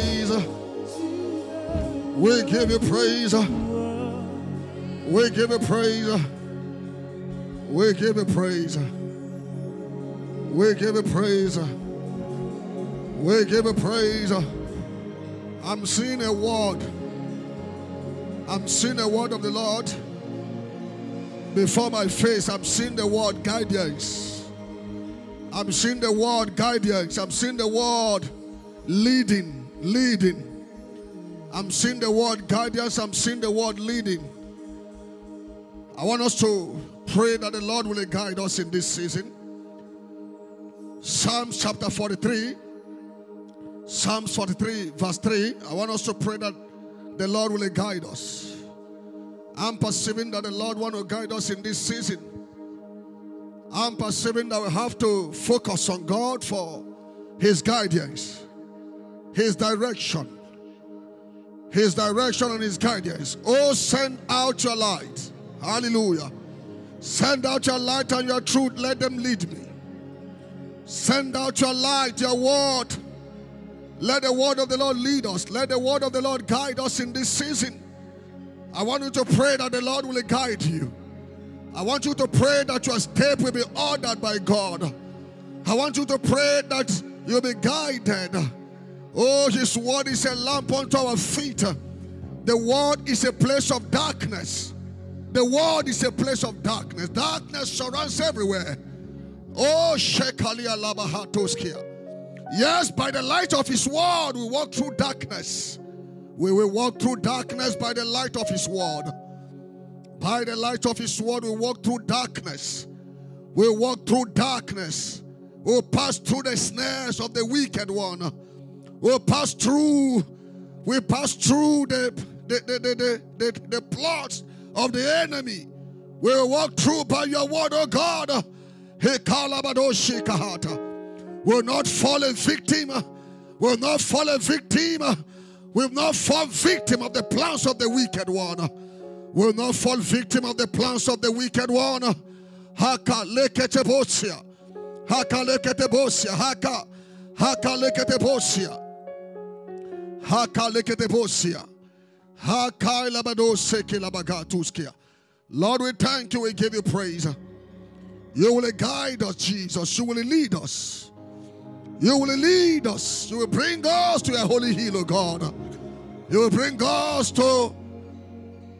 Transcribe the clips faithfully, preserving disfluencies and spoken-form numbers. praise. We give you praise. We give you praise. We give you praise. We give you praise. We give you praise. I'm seeing a word. I'm seeing a word of the Lord. Before my face, I'm seeing the word guidance. I'm seeing the word guidance. I'm seeing the word leading, leading. I'm seeing the word guidance. I'm seeing the word leading. I want us to pray that the Lord will guide us in this season. Psalms chapter forty-three. Psalms forty-three verse three. I want us to pray that the Lord will guide us. I'm perceiving that the Lord wants to guide us in this season. I'm perceiving that we have to focus on God for His guidance, His direction. His direction and His guidance. Oh, send out your light. Hallelujah. Send out your light and your truth. Let them lead me. Send out your light, your word. Let the word of the Lord lead us. Let the word of the Lord guide us in this season. I want you to pray that the Lord will guide you. I want you to pray that your step will be ordered by God. I want you to pray that you'll be guided. Oh, His word is a lamp unto our feet. The word is a place of darkness. The word is a place of darkness. Darkness surrounds everywhere. Oh, Shekalia Labahatoskiya. Yes, by the light of His word, we walk through darkness. We will walk through darkness by the light of His word. By the light of His word, we walk through darkness. We walk through darkness. We'll pass through the snares of the wicked one. We'll pass through, we pass through the, the, the, the, the, the, the plots of the enemy. We'll walk through by your word, oh God. We'll not fall a victim. We'll not fall a victim. We'll not fall victim of the plans of the wicked one. We'll not fall victim of the plans of the wicked one. Haka leketebosia. Haka leketebosia. Haka. Haka leketebosia. Haka leketebosia. Haka labadoseke labagatoskia. Lord, we thank you. We give you praise. You will guide us, Jesus. You will lead us. You will lead us. You will bring us to your holy hill, O God. You will bring us to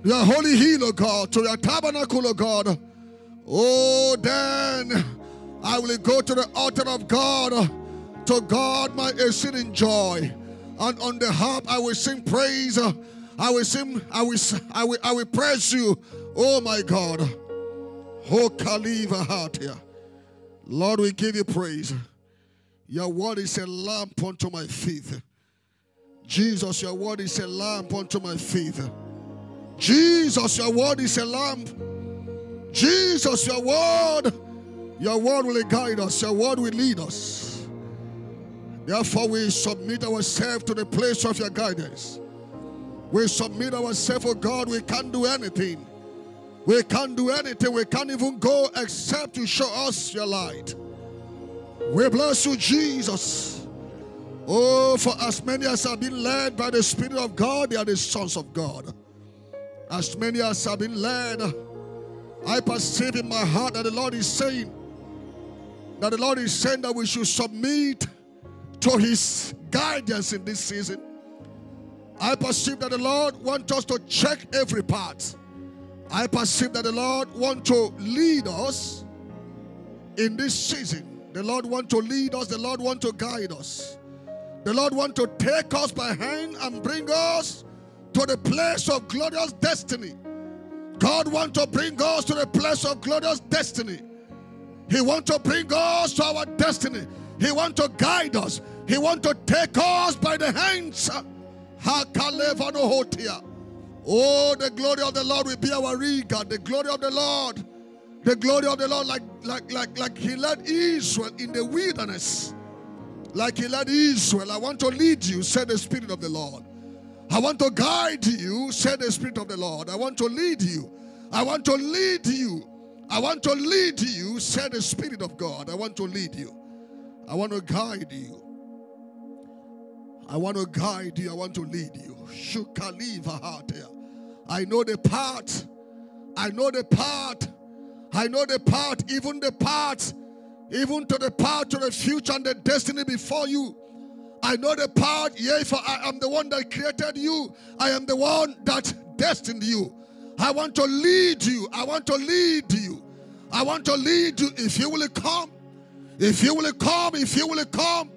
your holy hill, O God, to your tabernacle, O God. Oh, then I will go to the altar of God. To God my exceeding joy, and on the harp I will sing praise. I will sing, I will, I will, I will praise you. Oh my God, oh Kaliva heart here, Lord, we give you praise. Your word is a lamp unto my feet, Jesus. Your word is a lamp unto my feet, Jesus. Your word is a lamp, Jesus. Your word, your word will guide us. Your word will lead us. Therefore, we submit ourselves to the place of your guidance. We submit ourselves, oh God, we can't do anything. We can't do anything. We can't even go except you show us your light. We bless you, Jesus. Oh, for as many as have been led by the Spirit of God, they are the sons of God. As many as have been led, I perceive in my heart that the Lord is saying, that the Lord is saying that we should submit to His guidance in this season. I perceive that the Lord wants us to check every part. I perceive that the Lord wants to lead us in this season. The Lord wants to lead us. The Lord wants to guide us. The Lord wants to take us by hand and bring us to the place of glorious destiny. God wants to bring us to the place of glorious destiny. He wants to bring us to our destiny. He wants to guide us. He wants to take us by the hands. Oh, the glory of the Lord will be our regard. The glory of the Lord. The glory of the Lord, like, like, like, like He led Israel in the wilderness. Like He led Israel. I want to lead you, said the Spirit of the Lord. I want to guide you, said the Spirit of the Lord. I want to lead you. I want to lead you. I want to lead you, said the Spirit of God. I want to lead you. I want to guide you. I want to guide you. I want to lead you. I know the path. I know the path. I know the path, even the path, even to the path to the future and the destiny before you. I know the path, yea, for I am the one that created you. I am the one that destined you. I want to lead you. I want to lead you. I want to lead you. If you will come, if you will come, if you will come,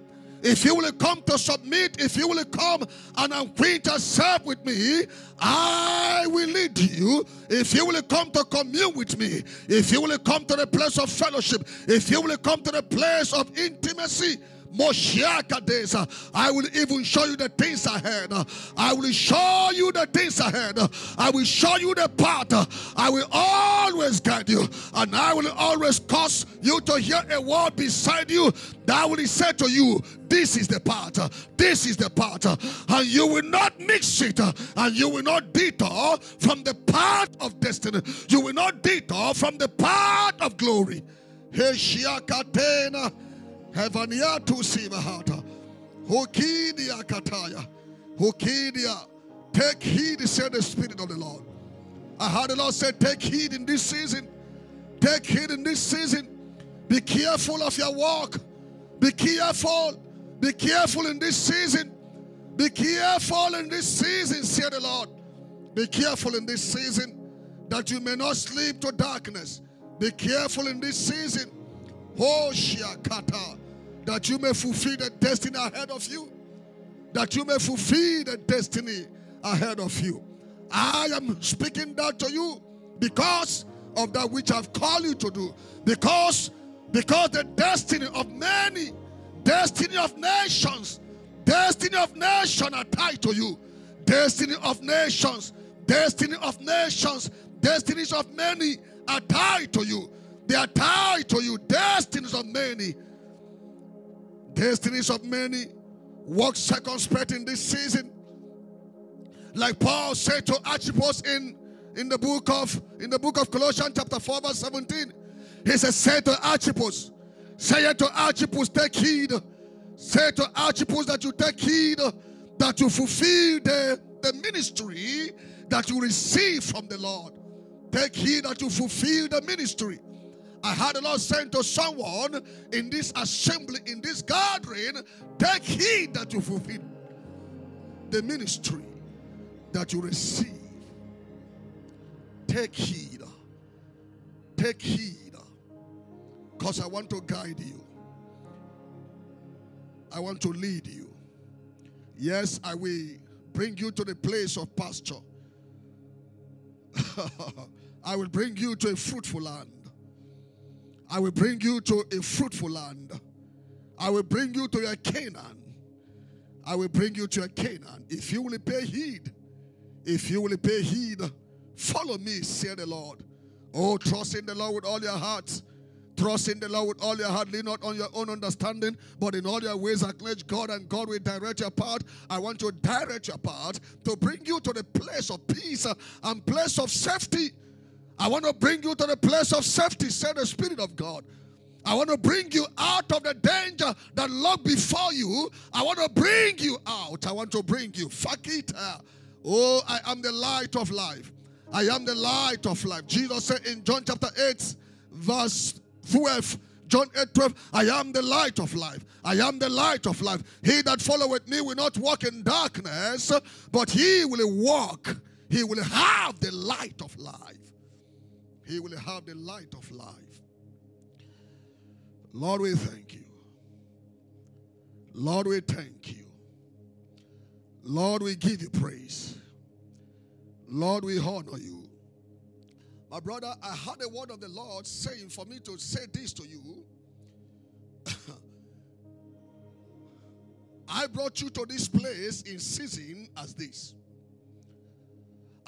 if you will come to submit, if you will come and acquaint yourself with me, I will lead you. If you will come to commune with me, if you will come to the place of fellowship, if you will come to the place of intimacy, I will even show you the things ahead. I will show you the things ahead. I will show you the path. I will always guide you. And I will always cause you to hear a word beside you that will say to you, this is the path. This is the path. And you will not mix it. And you will not detour from the path of destiny. You will not detour from the path of glory. Hevania to Sivahata, Hokidia Kataya, Hokidia, take heed, said the Spirit of the Lord. I heard the Lord say, take heed in this season, take heed in this season, be careful of your walk, be careful, be careful in this season, be careful in this season, said the Lord. Be careful in this season that you may not sleep to darkness. Be careful in this season, Hoshiakata, that you may fulfill the destiny ahead of you, that you may fulfill the destiny ahead of you. I am speaking that to you because of that which I've called you to do, because, because the destiny of many, destiny of nations, destiny of nations are tied to you, destiny of nations, destiny of nations, destinies of many are tied to you. They are tied to you. Destinies of many. Destinies of many. Walk circumspect in this season. Like Paul said to Archippus in, in the book of in the book of Colossians chapter four, verse seventeen. He said, say to Archippus, say to Archippus, take heed. Say to Archippus that you take heed, that you fulfill the, the ministry that you receive from the Lord. Take heed that you fulfill the ministry. I heard the Lord saying to someone in this assembly, in this gathering, take heed that you fulfill the ministry that you receive. Take heed. Take heed. Because I want to guide you. I want to lead you. Yes, I will bring you to the place of pasture. I will bring you to a fruitful land. I will bring you to a fruitful land. I will bring you to a Canaan. I will bring you to a Canaan. If you will pay heed, if you will pay heed, follow me, said the Lord. Oh, trust in the Lord with all your heart. Trust in the Lord with all your heart. Lean not on your own understanding, but in all your ways acknowledge God, and God will direct your path. I want to direct your path to bring you to the place of peace and place of safety. I want to bring you to the place of safety, said the Spirit of God. I want to bring you out of the danger that lurked before you. I want to bring you out. I want to bring you. Fuck it. Oh, I am the light of life. I am the light of life. Jesus said in John chapter eight, verse twelve, John eight twelve, I am the light of life. I am the light of life. He that followeth me will not walk in darkness, but he will walk. He will have the light of life. He will have the light of life. Lord, we thank you. Lord, we thank you. Lord, we give you praise. Lord, we honor you. My brother, I heard the word of the Lord saying for me to say this to you. I brought you to this place in season as this.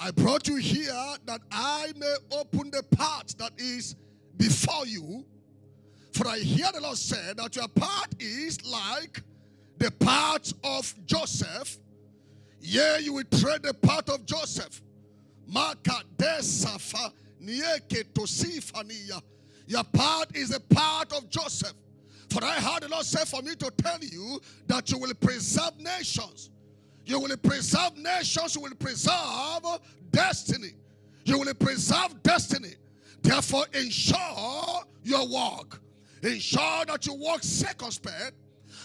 I brought you here that I may open the path that is before you. For I hear the Lord say that your path is like the path of Joseph. Yea, you will tread the path of Joseph. Your path is the path of Joseph. For I heard the Lord say for me to tell you that you will preserve nations. You will preserve nations. You will preserve destiny. You will preserve destiny. Therefore, ensure your walk. Ensure that you walk circumspect.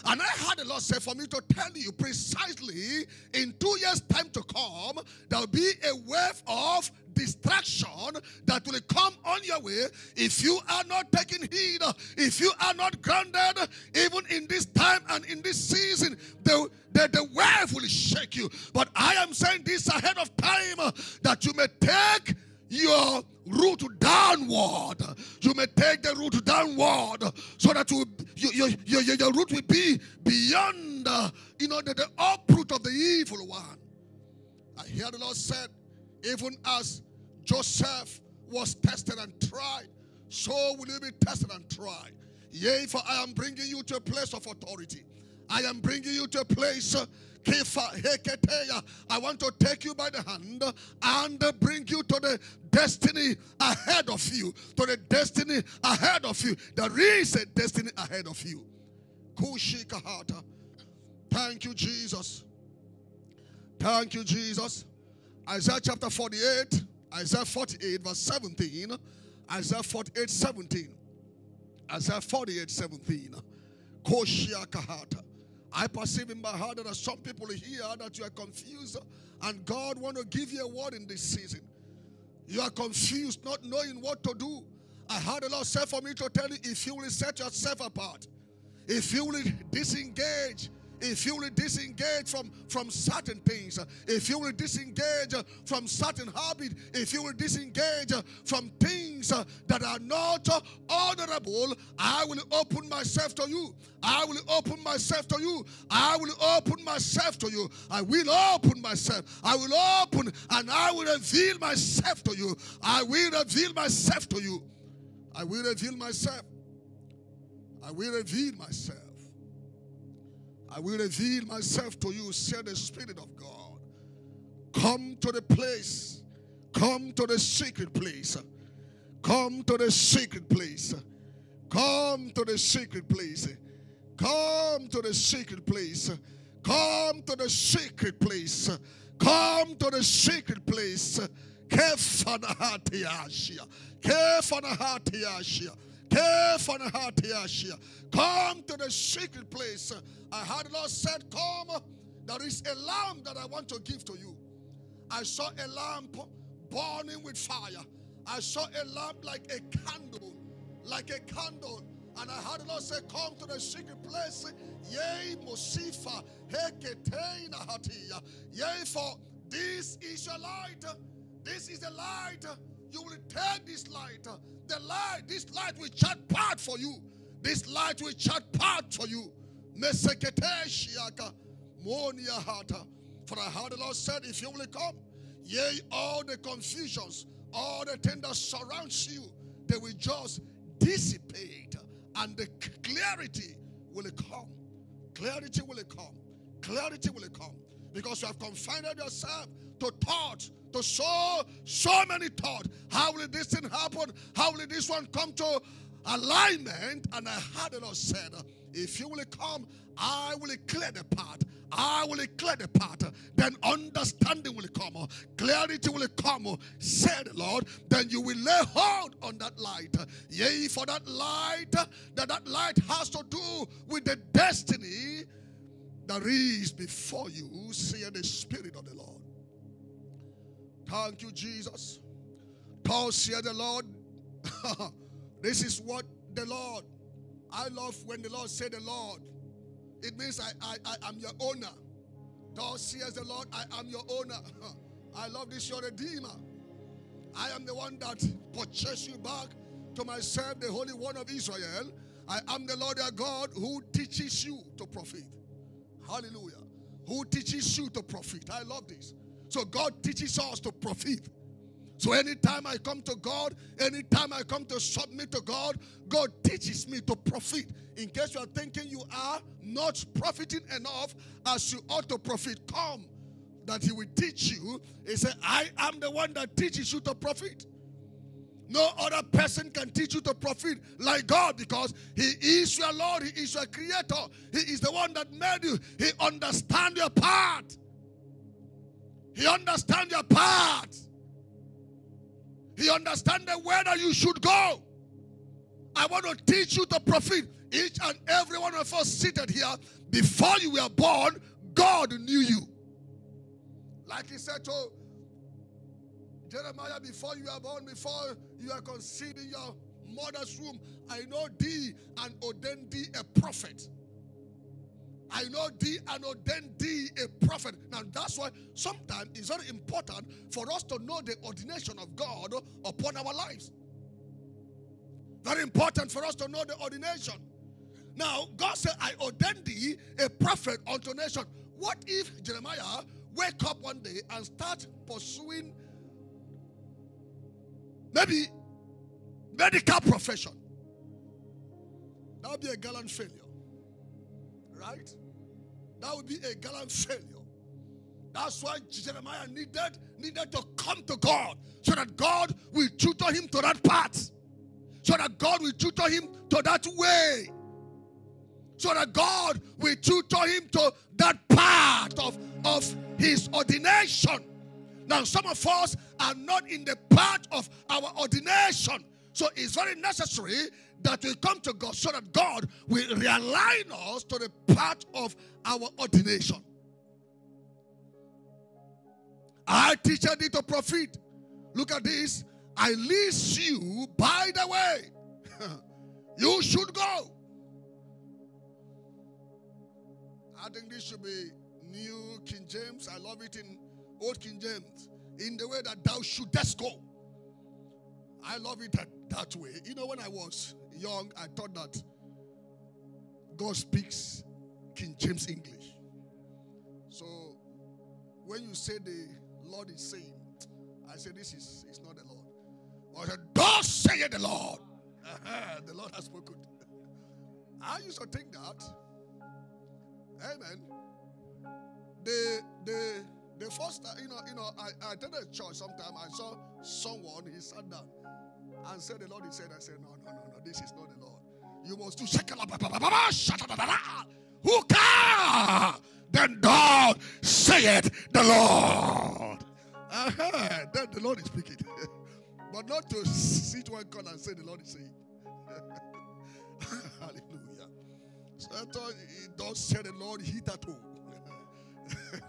And I heard the Lord say for me to tell you precisely in two years' time to come, there will be a wave of distraction that will come on your way if you are not taking heed, if you are not grounded, even in this time and in this season, the, the, the wave will shake you. But I am saying this ahead of time, that you may take your route downward. You may take the route downward so that you, you, you, you, you, your route will be beyond uh, you know, the, the uproot of the evil one. I hear the Lord said, even as Joseph was tested and tried, so will you be tested and tried. Yea, for I am bringing you to a place of authority. I am bringing you to a place uh, I want to take you by the hand and bring you to the destiny ahead of you. To the destiny ahead of you. There is a destiny ahead of you. Kushikahata. Thank you, Jesus. Thank you, Jesus. Isaiah chapter forty-eight. Isaiah forty-eight verse seventeen. Isaiah forty-eight seventeen. Isaiah forty-eight seventeen. Kushikahata. I perceive in my heart that there are some people here that you are confused, and God wants to give you a word in this season. You are confused, not knowing what to do. I heard the Lord say for me to tell you, if you will set yourself apart, if you will disengage, if you will disengage from, from certain things, if you will disengage from certain habits, if you will disengage from things that are not honorable, I will open myself to you. I will open myself to you. I will open myself to you. I will open myself. I will open and I will reveal myself to you. I will reveal myself to you. I will reveal myself. I will reveal myself. I will reveal myself to you, said the Spirit of God. Come to the place. Come to the secret place. Come to the secret place. Come to the secret place. Come to the secret place. Come to the secret place. Come to the secret place. Kefanahatiashia. Kefanahatiashia. Come to the secret place. I heard the Lord said, come. There is a lamp that I want to give to you. I saw a lamp burning with fire. I saw a lamp like a candle, like a candle. And I heard the Lord say, come to the secret place. Yea, Mosifa, Heketeina Hatia. Yea, for this is your light. This is the light. You will take this light. The light, this light will chart path for you. This light will chart path for you. For I heard the Lord said, if you will come, yea, all the confusions, all the things that surrounds you, they will just dissipate. And the clarity will come. Clarity will come. Clarity will come. Because you have confined yourself to thoughts, to so, so many thoughts. How will this thing happen? How will this one come to alignment? And I heard the Lord said, if you will come, I will clear the path. I will clear the path. Then understanding will come. Clarity will come, said the Lord. Then you will lay hold on that light. Yea, for that light, that that light has to do with the destiny that is before you, saith the Spirit of the Lord. Thank you, Jesus. Paul said, the Lord, this is what the Lord, I love when the Lord said the Lord. It means I, I, I am your owner. Thou seest the Lord, I am your owner. I love this, your Redeemer. I am the one that purchased you back to myself, the Holy One of Israel. I am the Lord your God who teaches you to profit. Hallelujah. Who teaches you to profit. I love this. So God teaches us to profit. So anytime I come to God, anytime I come to submit to God, God teaches me to profit. In case you are thinking you are not profiting enough as you ought to profit, come that he will teach you. He said, I am the one that teaches you to profit. No other person can teach you to profit like God, because he is your Lord. He is your creator. He is the one that made you. He understands your part. He understands your part. He understands the way that you should go. I want to teach you to profit. Each and every one of us seated here, before you were born, God knew you. Like he said to Jeremiah, before you were born, before you were conceived in your mother's womb, I know thee and ordained thee a prophet. I know thee and ordained thee a prophet. Now that's why sometimes it's very important for us to know the ordination of God upon our lives. Very important for us to know the ordination. Now God said, I ordained thee a prophet unto nation. What if Jeremiah wake up one day and start pursuing maybe medical profession? That would be a gallant failure. Right? That would be a gallant failure. That's why Jeremiah needed, needed to come to God, so that God will tutor him to that path, so that God will tutor him to that way, so that God will tutor him to that part of, of his ordination. Now, some of us are not in the part of our ordination. So it's very necessary that we come to God, so that God will realign us to the part of our ordination. I teach thee to profit. Look at this. I lead you by the way you should go. I think this should be New King James. I love it in Old King James. In the way that thou shouldest go. I love it that, that way. You know, when I was young, I thought that God speaks King James English. So when you say the Lord is saying, I say this is it's not the Lord. I said, thus saith the Lord. The Lord has spoken. I used to think that. Amen. The the the first time, you know, you know, I, I attended a church sometime. I saw someone, he sat down and said the Lord is saying. I said, no, no, no, no, this is not the Lord. You must do shakala. Then God saith the Lord. Uh-huh. Then the Lord is speaking. But not to sit one corner and say the Lord is saying. Hallelujah. So I thought, don't say the Lord hit at all.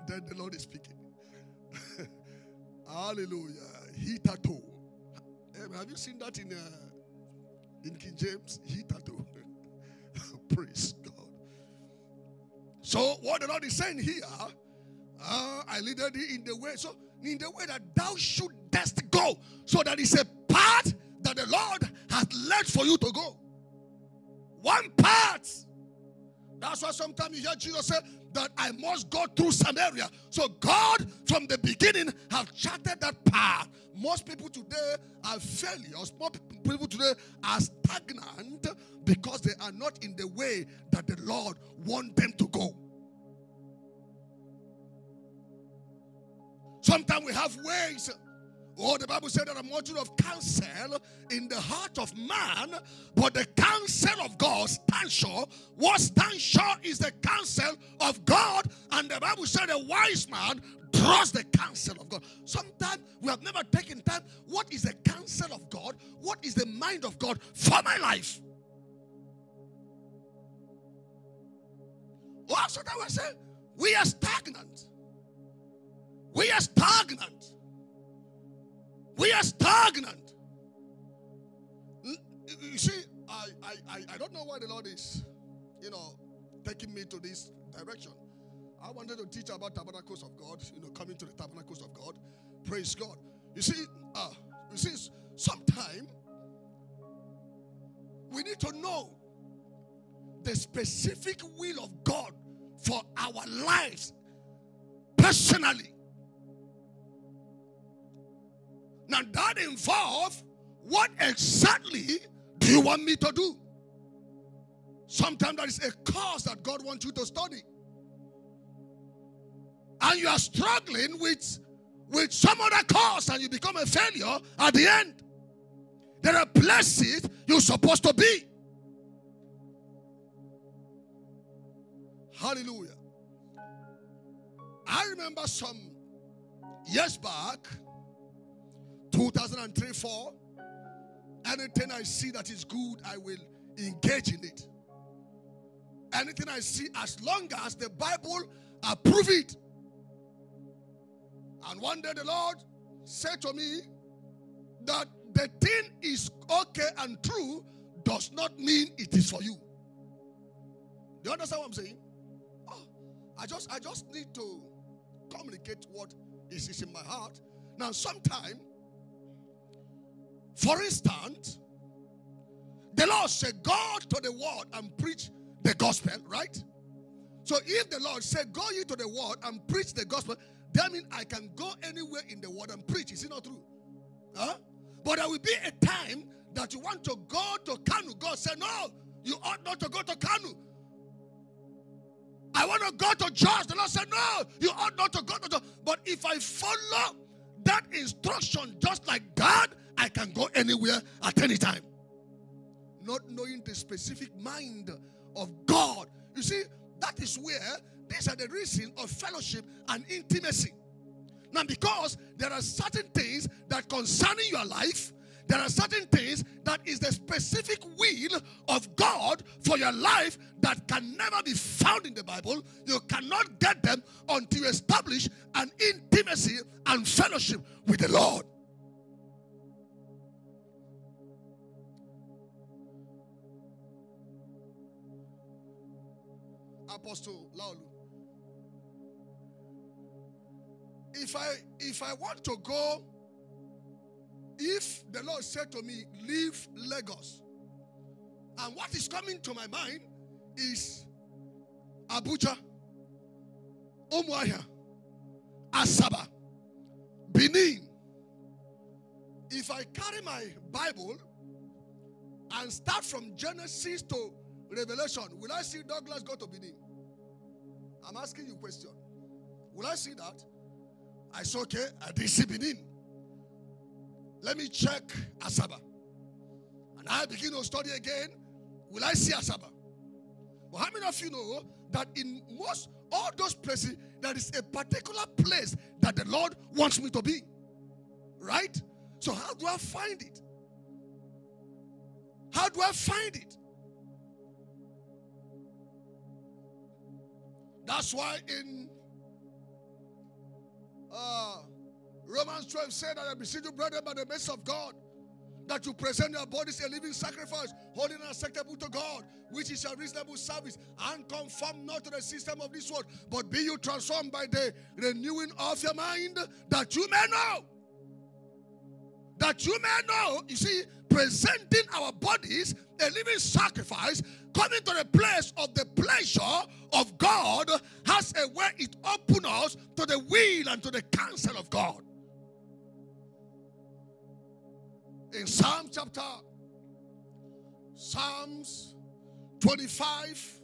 Then the Lord is speaking. Hallelujah. Hit at all. Have you seen that in, uh, in King James? Hit at all. Praise God. So what the Lord is saying here, uh, I leaded thee in the way. So in the way that thou shouldest go. So that is a path that the Lord has led for you to go. One path. That's why sometimes you hear Jesus say that I must go through Samaria. So God from the beginning have charted that path. Most people today are failures. Most people today are stagnant because they are not in the way that the Lord wants them to go. Sometimes we have ways. Oh, the Bible said that a multitude of counsel in the heart of man, but the counsel of God stands sure. What stands sure is the counsel of God, and the Bible said a wise man draws the counsel of God. Sometimes we have never taken time. What is the counsel of God? What is the mind of God for my life? Oh, sometimes we say we are stagnant. We are stagnant. We are stagnant. You see, I, I, I don't know why the Lord is, you know, taking me to this direction. I wanted to teach about tabernacles of God, you know, coming to the tabernacles of God. Praise God. You see, uh, you see, sometime we need to know the specific will of God for our lives personally. Now that involves what exactly do you want me to do? Sometimes that is a course that God wants you to study. And you are struggling with, with some other course, and you become a failure at the end. There are places you're supposed to be. Hallelujah. I remember some years back, two thousand three, four, anything I see that is good, I will engage in it. Anything I see, as long as the Bible approves it. And one day the Lord said to me that the thing is okay and true does not mean it is for you. Do you understand what I'm saying? Oh, I just, I just need to communicate what is, is in my heart. Now, sometime, for instance, the Lord said, go to the world and preach the gospel, right? So if the Lord said, go ye to the world and preach the gospel, that means I can go anywhere in the world and preach. Is it not true? Huh? But there will be a time that you want to go to Kanu. God said, no, you ought not to go to Kanu. I want to go to Jos. The Lord said, no, you ought not to go to Jos. But if I follow that instruction just like that, I can go anywhere at any time. Not knowing the specific mind of God. You see, that is where these are the reasons of fellowship and intimacy. Now, because there are certain things that concern your life, there are certain things that is the specific will of God for your life that can never be found in the Bible. You cannot get them until you establish an intimacy and fellowship with the Lord. Apostle Laolu, if I if I want to go, if the Lord said to me, leave Lagos, and what is coming to my mind is Abuja, Umuahia, Asaba, Benin. If I carry my Bible and start from Genesis to Revelation, will I see Douglas go to Benin? I'm asking you a question. Will I see that? I said, okay, I didn't see Benin. Let me check Asaba. And I begin to study again. Will I see Asaba? But how many of you know that in most, all those places, there is a particular place that the Lord wants me to be? Right? So how do I find it? How do I find it? That's why in uh, Romans twelve said that I beseech you, brethren, by the mercy of God, that you present your bodies a living sacrifice, holy and acceptable to God, which is a reasonable service, and conform not to the system of this world, but be you transformed by the renewing of your mind, that you may know. That you may know, you see, presenting our bodies a living sacrifice, coming to the place of the pleasure of God has a way it opens us to the will and to the counsel of God. In Psalm chapter, Psalms twenty-five,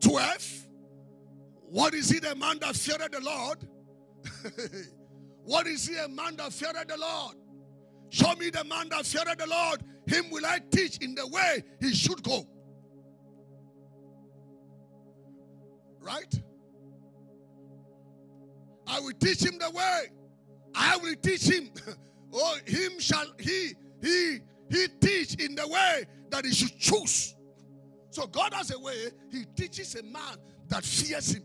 twelve, what is he, the man that feared the Lord? What is he, a man that feared the Lord? Show me the man that feared the Lord. Him will I teach in the way he should go. Right? I will teach him the way. I will teach him. Oh, him shall he, he, he teach in the way that he should choose. So God has a way. He teaches a man that fears him.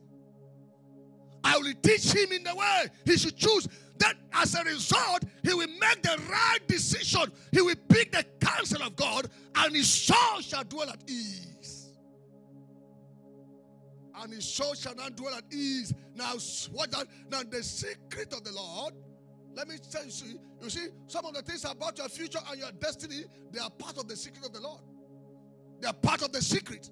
I will teach him in the way he should choose. That as a result, he will make the right decision. He will pick the counsel of God, and his soul shall dwell at ease. And his soul shall not dwell at ease. Now, what that? Now, the secret of the Lord. Let me tell you. See, you see, some of the things about your future and your destiny, they are part of the secret of the Lord. They are part of the secret.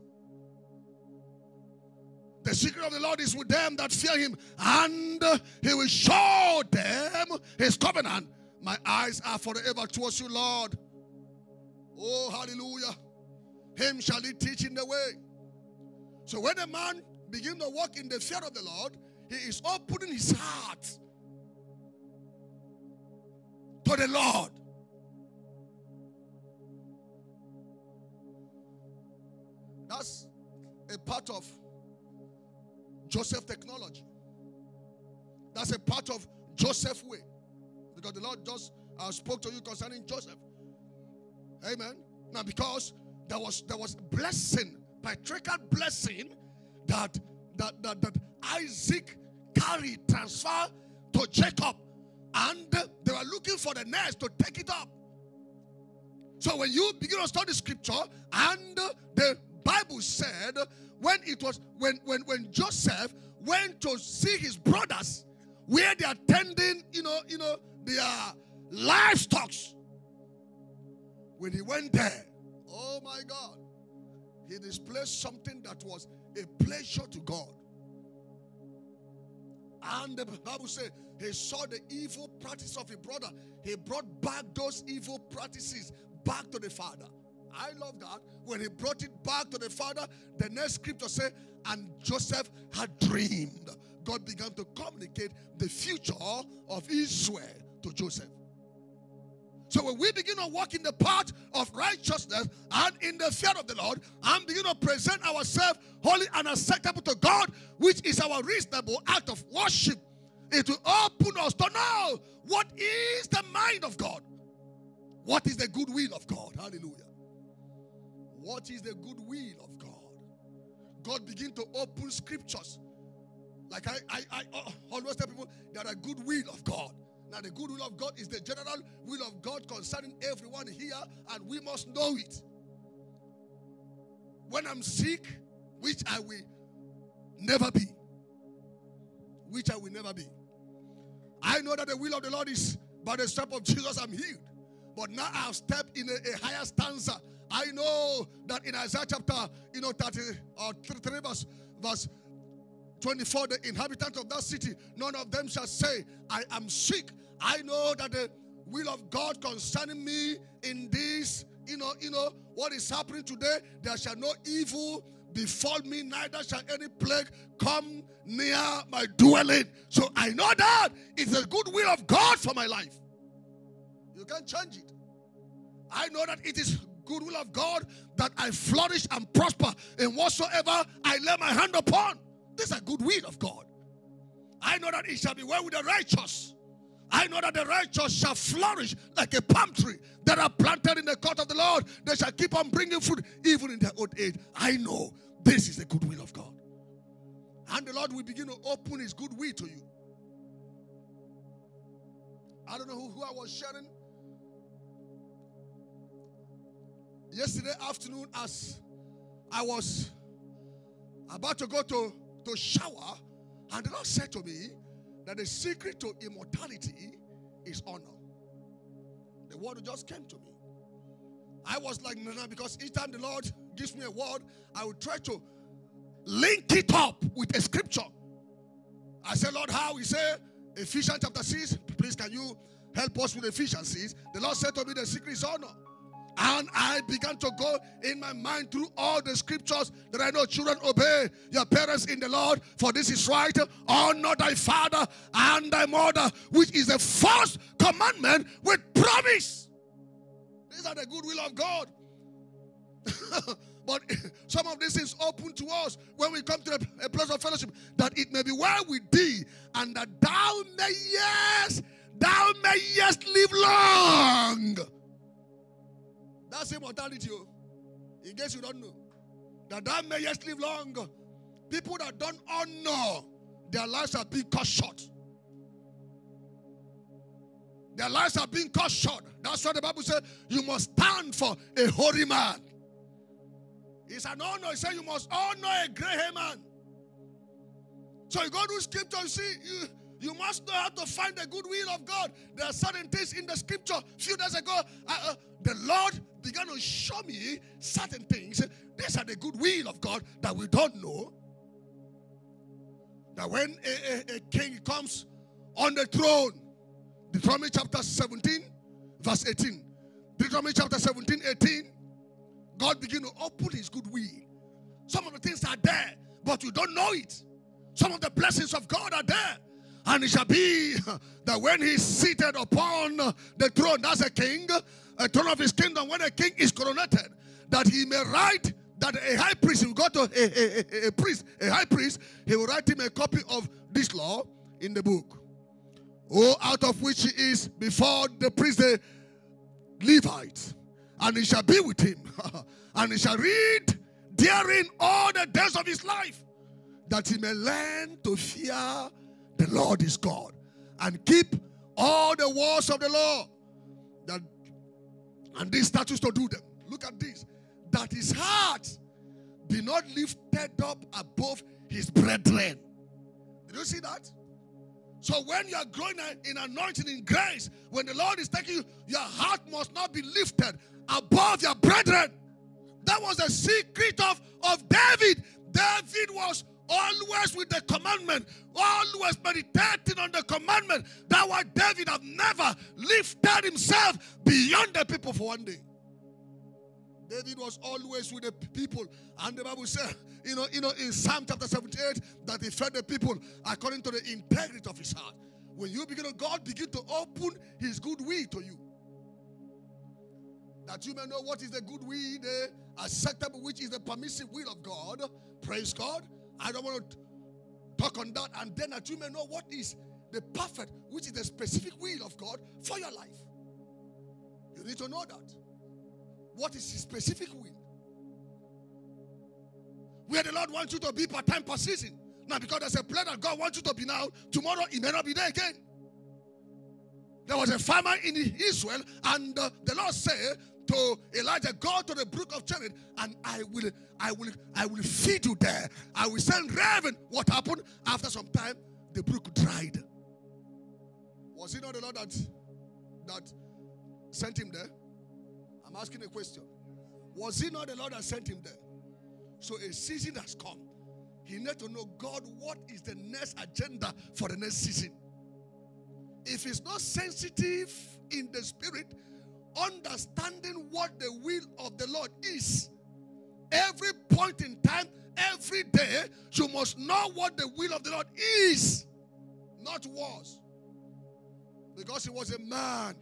The secret of the Lord is with them that fear him, and he will show them his covenant. My eyes are forever towards you, Lord. Oh, hallelujah. Him shall he teach in the way. So when a man begins to walk in the fear of the Lord, he is opening his heart to the Lord. That's a part of Joseph technology. That's a part of Joseph's way. Because the Lord just uh, spoke to you concerning Joseph. Amen. Now, because there was there was blessing, patriarchal blessing that that, that that Isaac carried, transferred to Jacob. And they were looking for the next to take it up. So when you begin to study scripture, and the Bible said when it was when when when Joseph went to see his brothers where they are tending, you know, you know, their livestock. When he went there, oh my God, he displayed something that was a pleasure to God. And the Bible said he saw the evil practice of his brother. He brought back those evil practices back to the father. I love that. When he brought it back to the father, the next scripture said, and Joseph had dreamed. God began to communicate the future of Israel to Joseph. So when we begin to walk in the path of righteousness and in the fear of the Lord, and begin to present ourselves holy and acceptable to God, which is our reasonable act of worship, it will open us to know what is the mind of God. What is the good will of God? Hallelujah. What is the good will of God? God begin to open scriptures. Like I, I, I always tell people, there are good will of God. Now, the good will of God is the general will of God concerning everyone here, and we must know it. When I'm sick, which I will never be, which I will never be. I know that the will of the Lord is, by the stripes of Jesus I'm healed. But now I've stepped in a, a higher stanza. I know that in Isaiah chapter, you know, thirty or thirty-three verse, verse twenty-four, the inhabitants of that city, none of them shall say, I am sick. I know that the will of God concerning me in this, you know, you know, what is happening today, there shall no evil befall me, neither shall any plague come near my dwelling. So I know that it's the good will of God for my life. You can't change it. I know that it is good will of God that I flourish and prosper in whatsoever I lay my hand upon. This is a good will of God. I know that it shall be well with the righteous. I know that the righteous shall flourish like a palm tree that are planted in the court of the Lord. They shall keep on bringing fruit even in their old age. I know this is the good will of God. And the Lord will begin to open his good will to you. I don't know who, who I was sharing yesterday afternoon as I was about to go to to shower, and the Lord said to me that the secret to immortality is honor. The word just came to me. I was like, no, no, because each time the Lord gives me a word, I will try to link it up with a scripture. I said, Lord, how? He said, Ephesians chapter six, please can you help us with Ephesians six? The Lord said to me, the secret is honor. And I began to go in my mind through all the scriptures that I know. Children, obey your parents in the Lord, for this is right. Honor thy father and thy mother, which is the first commandment with promise. These are the good will of God. But some of this is open to us when we come to a place of fellowship, that it may be well with thee, and that thou mayest, thou mayest live long. That's immortality. In case you don't know. That thou mayest live long. People that don't honor, their lives are being cut short. Their lives are being cut short. That's what the Bible says. You must stand for a holy man. It's an honor. It says you must honor a gray-haired man. So you go to scripture, you see, you, you must know how to find the good will of God. There are certain things in the scripture. A few days ago, I, uh, the Lord began to show me certain things. These are the good will of God that we don't know. That when a, a, a king comes on the throne, Deuteronomy chapter seventeen, verse eighteen. Deuteronomy chapter seventeen, eighteen. God began to open his good will. Some of the things are there, but you don't know it. Some of the blessings of God are there. And it shall be that when he's seated upon the throne, that's a king, a throne of his kingdom, when a king is coronated, that he may write that a high priest, if you go to a, a, a, a priest, a high priest, he will write him a copy of this law in the book. Oh, out of which he is before the priest, the Levites. And he shall be with him. And he shall read therein all the days of his life, that he may learn to fear the Lord his God, and keep all the words of the law, that and these statutes to do them. Look at this. That his heart be not lifted up above his brethren. Did you see that? So when you are growing in anointing, in grace, when the Lord is taking you, your heart must not be lifted above your brethren. That was the secret of, of David. David was always with the commandment, always meditating on the commandment. That's why David had never lifted himself beyond the people for one day. David was always with the people. And the Bible says, you know, you know, in Psalm chapter seventy-eight, that he fed the people according to the integrity of his heart. When you begin to, God begin to open his good will to you, that you may know what is the good will, the acceptable, which is the permissive will of God. Praise God. I don't want to talk on that. And then that you may know what is the perfect, which is the specific will of God for your life. You need to know that. What is his specific will? Where the Lord wants you to be per time, per season. Now, because there's a plan that God wants you to be now, tomorrow it may not be there again. There was a famine in Israel, and uh, the Lord said to Elijah, "Go to the brook of Cherith, and I will, I will, I will feed you there. I will send raven." What happened? After some time, the brook dried. Was it not the Lord that that sent him there? I'm asking a question. Was it not the Lord that sent him there? So a season has come. He needs to know, God, what is the next agenda for the next season? If it's not sensitive in the spirit, understanding what the will of the Lord is, every point in time, every day, you must know what the will of the Lord is, not was. Because he was a man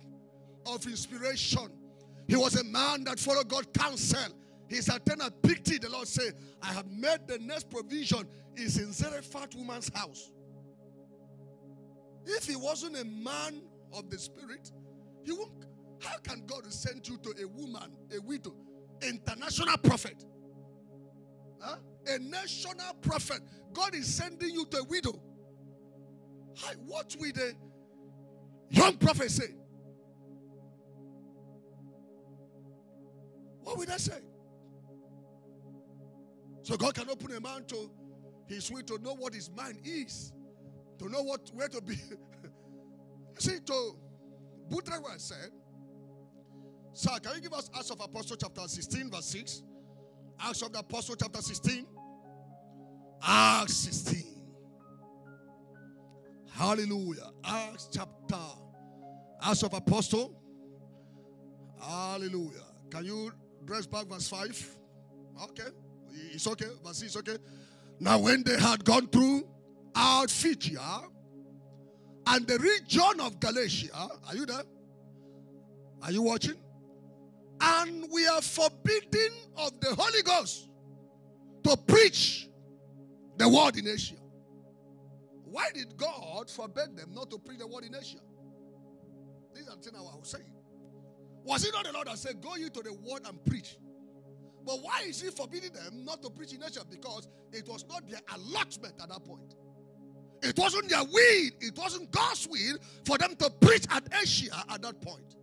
of inspiration. He was a man that followed God's counsel. His attendant picked it. The Lord said, "I have made the next provision is in Zarephath woman's house." If he wasn't a man of the spirit, he won't. How can God send you to a woman, a widow, international prophet, huh? A national prophet? God is sending you to a widow. Hi, what will the young prophet say? What would I say? So God can open a man to his will, to know what his mind is, to know what where to be. You see, to Butrawa said, "Sir, can you give us Acts of Apostle chapter sixteen, verse six? Acts of the Apostle chapter sixteen. Acts sixteen. Hallelujah. Acts chapter. Acts of Apostle. Hallelujah. Can you dress back verse five? Okay. It's okay. Verse six, okay. Now when they had gone through out Phrygia and the region of Galatia, are you there? Are you watching? And we are forbidden of the Holy Ghost to preach the word in Asia. Why did God forbid them not to preach the word in Asia? These are things I was saying. Was it not the Lord that said, "Go ye to the world and preach"? But why is he forbidding them not to preach in Asia? Because it was not their allotment at that point. It wasn't their will. It wasn't God's will for them to preach at Asia at that point.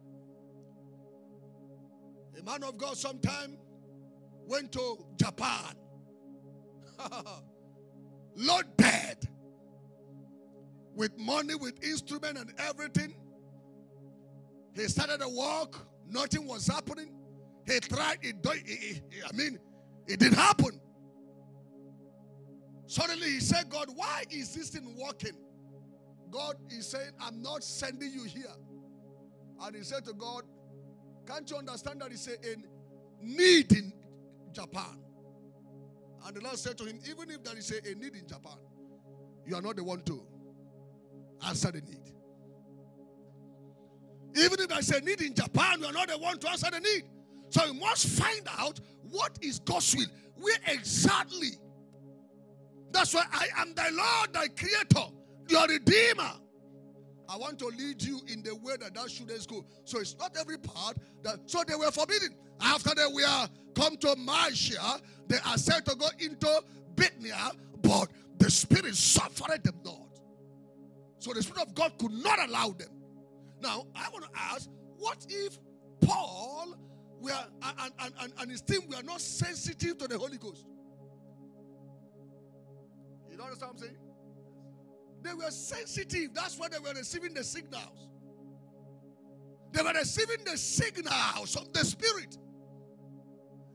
A man of God sometime went to Japan. Loaded with money, with instrument and everything. He started a walk. Nothing was happening. He tried. It, it, it, I mean, it didn't happen. Suddenly he said, "God, why is this thing working?" God is saying, "I'm not sending you here." And he said to God, "Can't you understand that it's a need in Japan?" And the Lord said to him, "Even if there is a need in Japan, you are not the one to answer the need. Even if there is a need in Japan, you are not the one to answer the need." So you must find out what is God's will. Where exactly? That's why I am thy Lord, thy Creator, your Redeemer. I want to lead you in the way that that shouldn't go. So it's not every part that. So they were forbidden. After they were come to Mysia, they are said to go into Bithynia, but the Spirit suffered them not. So the Spirit of God could not allow them. Now I want to ask: what if Paul were and and and, and his team were not sensitive to the Holy Ghost? You know what I'm saying? They were sensitive. That's why they were receiving the signals. They were receiving the signals of the Spirit.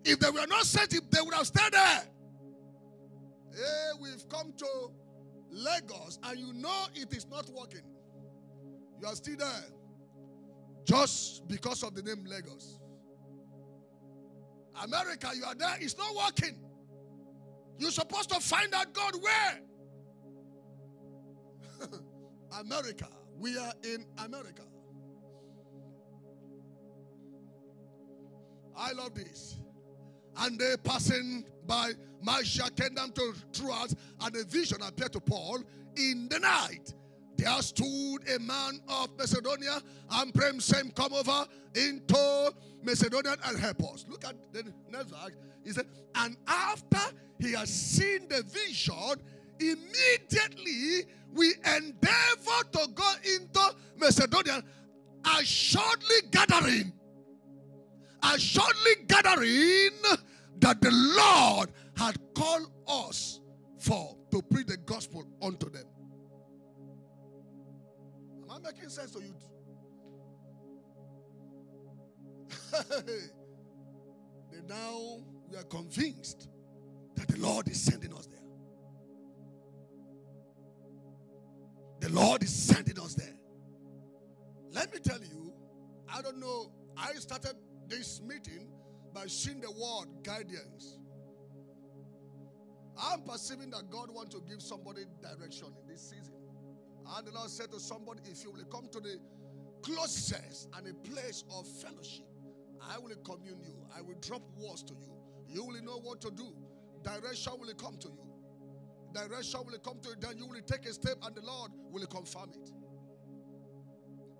If they were not sensitive, they would have stayed there. Hey, we've come to Lagos, and you know it is not working. You are still there. Just because of the name Lagos. America, you are there. It's not working. You're supposed to find out God where. America. We are in America. I love this. And they passing by Mysia came down to Troas, and a vision appeared to Paul in the night. There stood a man of Macedonia and prayed him, come over into Macedonia and help us. Look at the next verse. He said, and after he has seen the vision, immediately we endeavor to go into Macedonia, assuredly gathering, assuredly gathering that the Lord had called us for to preach the gospel unto them. Am I making sense to you? They now we are convinced that the Lord is sending us there. The Lord is sending us there. Let me tell you, I don't know, I started this meeting by seeing the word guidance. I'm perceiving that God wants to give somebody direction in this season. And the Lord said to somebody, if you will come to the closest and a place of fellowship, I will commune you. I will drop words to you. You will know what to do. Direction will come to you. Direction will come to you, then you will take a step and the Lord will confirm it.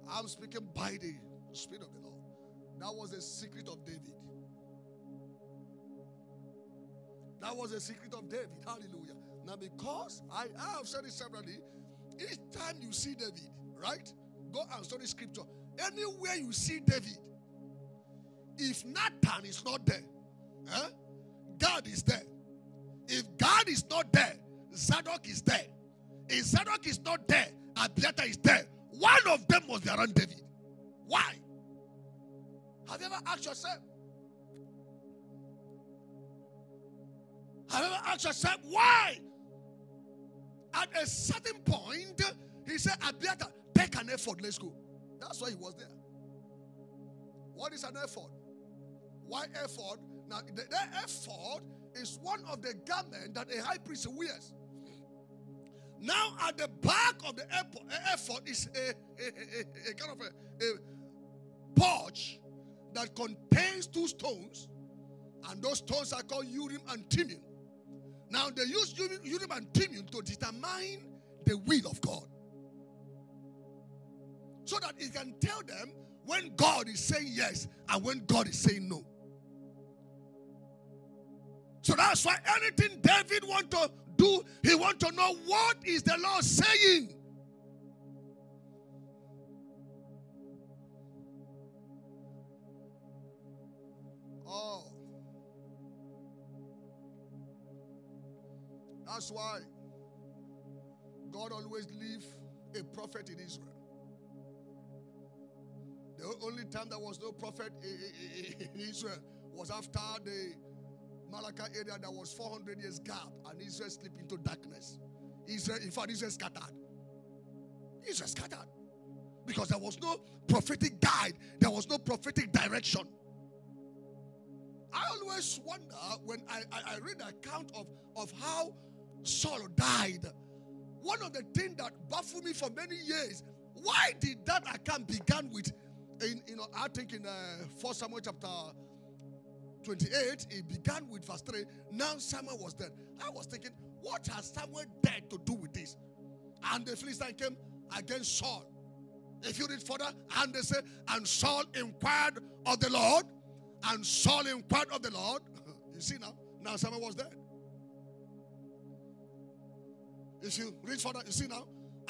I'm speaking by the Spirit of the Lord. That was the secret of David. That was the secret of David. Hallelujah. Now because I, I have said it severally, each time you see David, right? Go and study scripture. Anywhere you see David, if Nathan is not there, eh, God is there. If God is not there, Zadok is there. If Zadok is not there, Abiathar is there. One of them was around David. Why? Have you ever asked yourself? Have you ever asked yourself why? At a certain point, he said, Abiathar, take an effort, let's go. That's why he was there. What is an effort? Why effort? Now, the, the effort is one of the garments that a high priest wears. Now, at the back of the effort is a, a, a, a kind of a, a pouch that contains two stones, and those stones are called Urim and Thummim. Now, they use Urim and Thummim to determine the will of God, so that it can tell them when God is saying yes and when God is saying no. So that's why anything David wants to do, he wants to know what is the Lord saying. Oh. That's why God always leaves a prophet in Israel. The only time there was no prophet in Israel was after the Malachi area, that was four hundred years gap, and Israel slipped into darkness. Israel, in fact, Israel scattered. Israel scattered. Because there was no prophetic guide. There was no prophetic direction. I always wonder, when I, I, I read the account of, of how Saul died, one of the things that baffled me for many years, why did that account begin with, in, you know, I think in uh, First Samuel chapter twenty-eight, it began with verse three. Now Samuel was dead. I was thinking, what has Samuel dead to do with this? And the Philistine came against Saul. If you read further, and they say, and Saul inquired of the Lord, and Saul inquired of the Lord. You see now, now Samuel was dead. If you read further, you see now,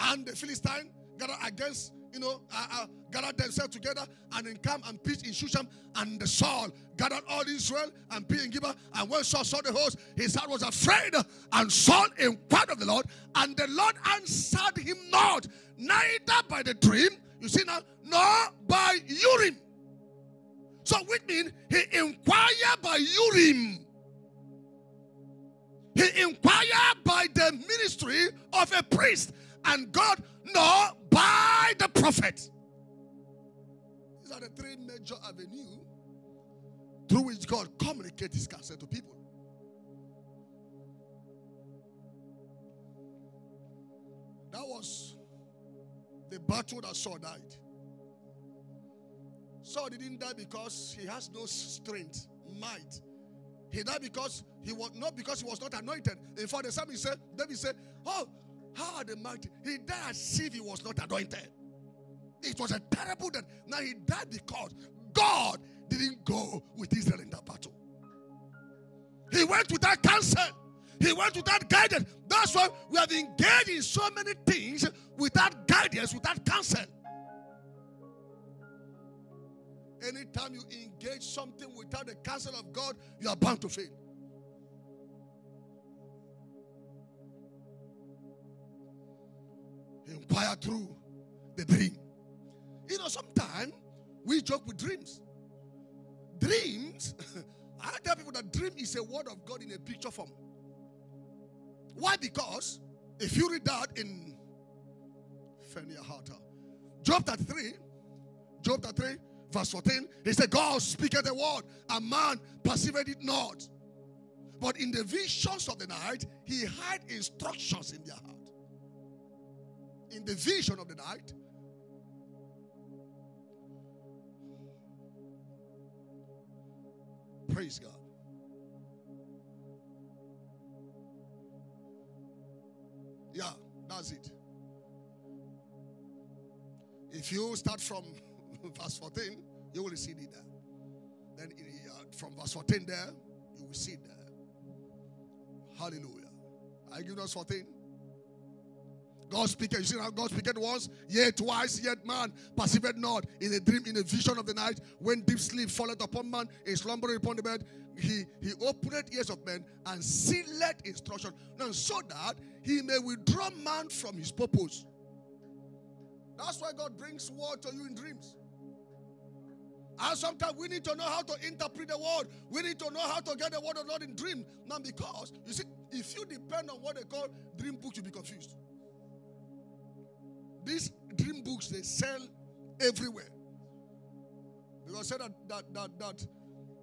and the Philistine gathered against, you know, uh, uh, gathered themselves together and encamped and pitched in Shusham, and Saul gathered all Israel and pitched in Gibeah. And when Saul saw the host, his heart was afraid, and Saul inquired of the Lord, and the Lord answered him not, neither by the dream, you see now, nor by Urim. So which means he inquired by Urim. He inquired by the ministry of a priest, and God, no, by the prophet. These are the three major avenues through which God communicates his counsel to people. That was the battle that Saul died. Saul didn't die because he has no strength, might. He died because he was not because he was not anointed. In fact, the psalmist said, David said, "Oh, how are the mighty?" He died as if he was not anointed. It was a terrible death. Now he died because God didn't go with Israel in that battle. He went without counsel. He went without guidance. That's why we have engaged in so many things without guidance, without counsel. Anytime you engage something without the counsel of God, you are bound to fail. Inquire through the dream. You know, sometimes we joke with dreams. Dreams, I tell people that dream is a word of God in a picture form. Why? Because if you read that in Peniahata, Job thirty-three, Job thirty-three, verse fourteen, he said, God speaketh a word, and man perceiveth it not. But in the visions of the night, he had instructions in their heart. In the vision of the night, praise God. Yeah, that's it. If you start from verse fourteen, you will see it there. Then in, uh, from verse fourteen there, you will see it there. Hallelujah. I give us fourteen. God speaketh, you see how God speaketh once, yet twice, yet man perceiveth not. In a dream, in a vision of the night, when deep sleep falleth upon man, in slumber upon the bed, he, he openeth ears of men and sealeth instruction. Now, so that he may withdraw man from his purpose. That's why God brings word to you in dreams. And sometimes we need to know how to interpret the word. We need to know how to get the word of the Lord in dream. Now, because, you see, if you depend on what they call dream books, you'll be confused. These dream books, they sell everywhere. Because said that that that that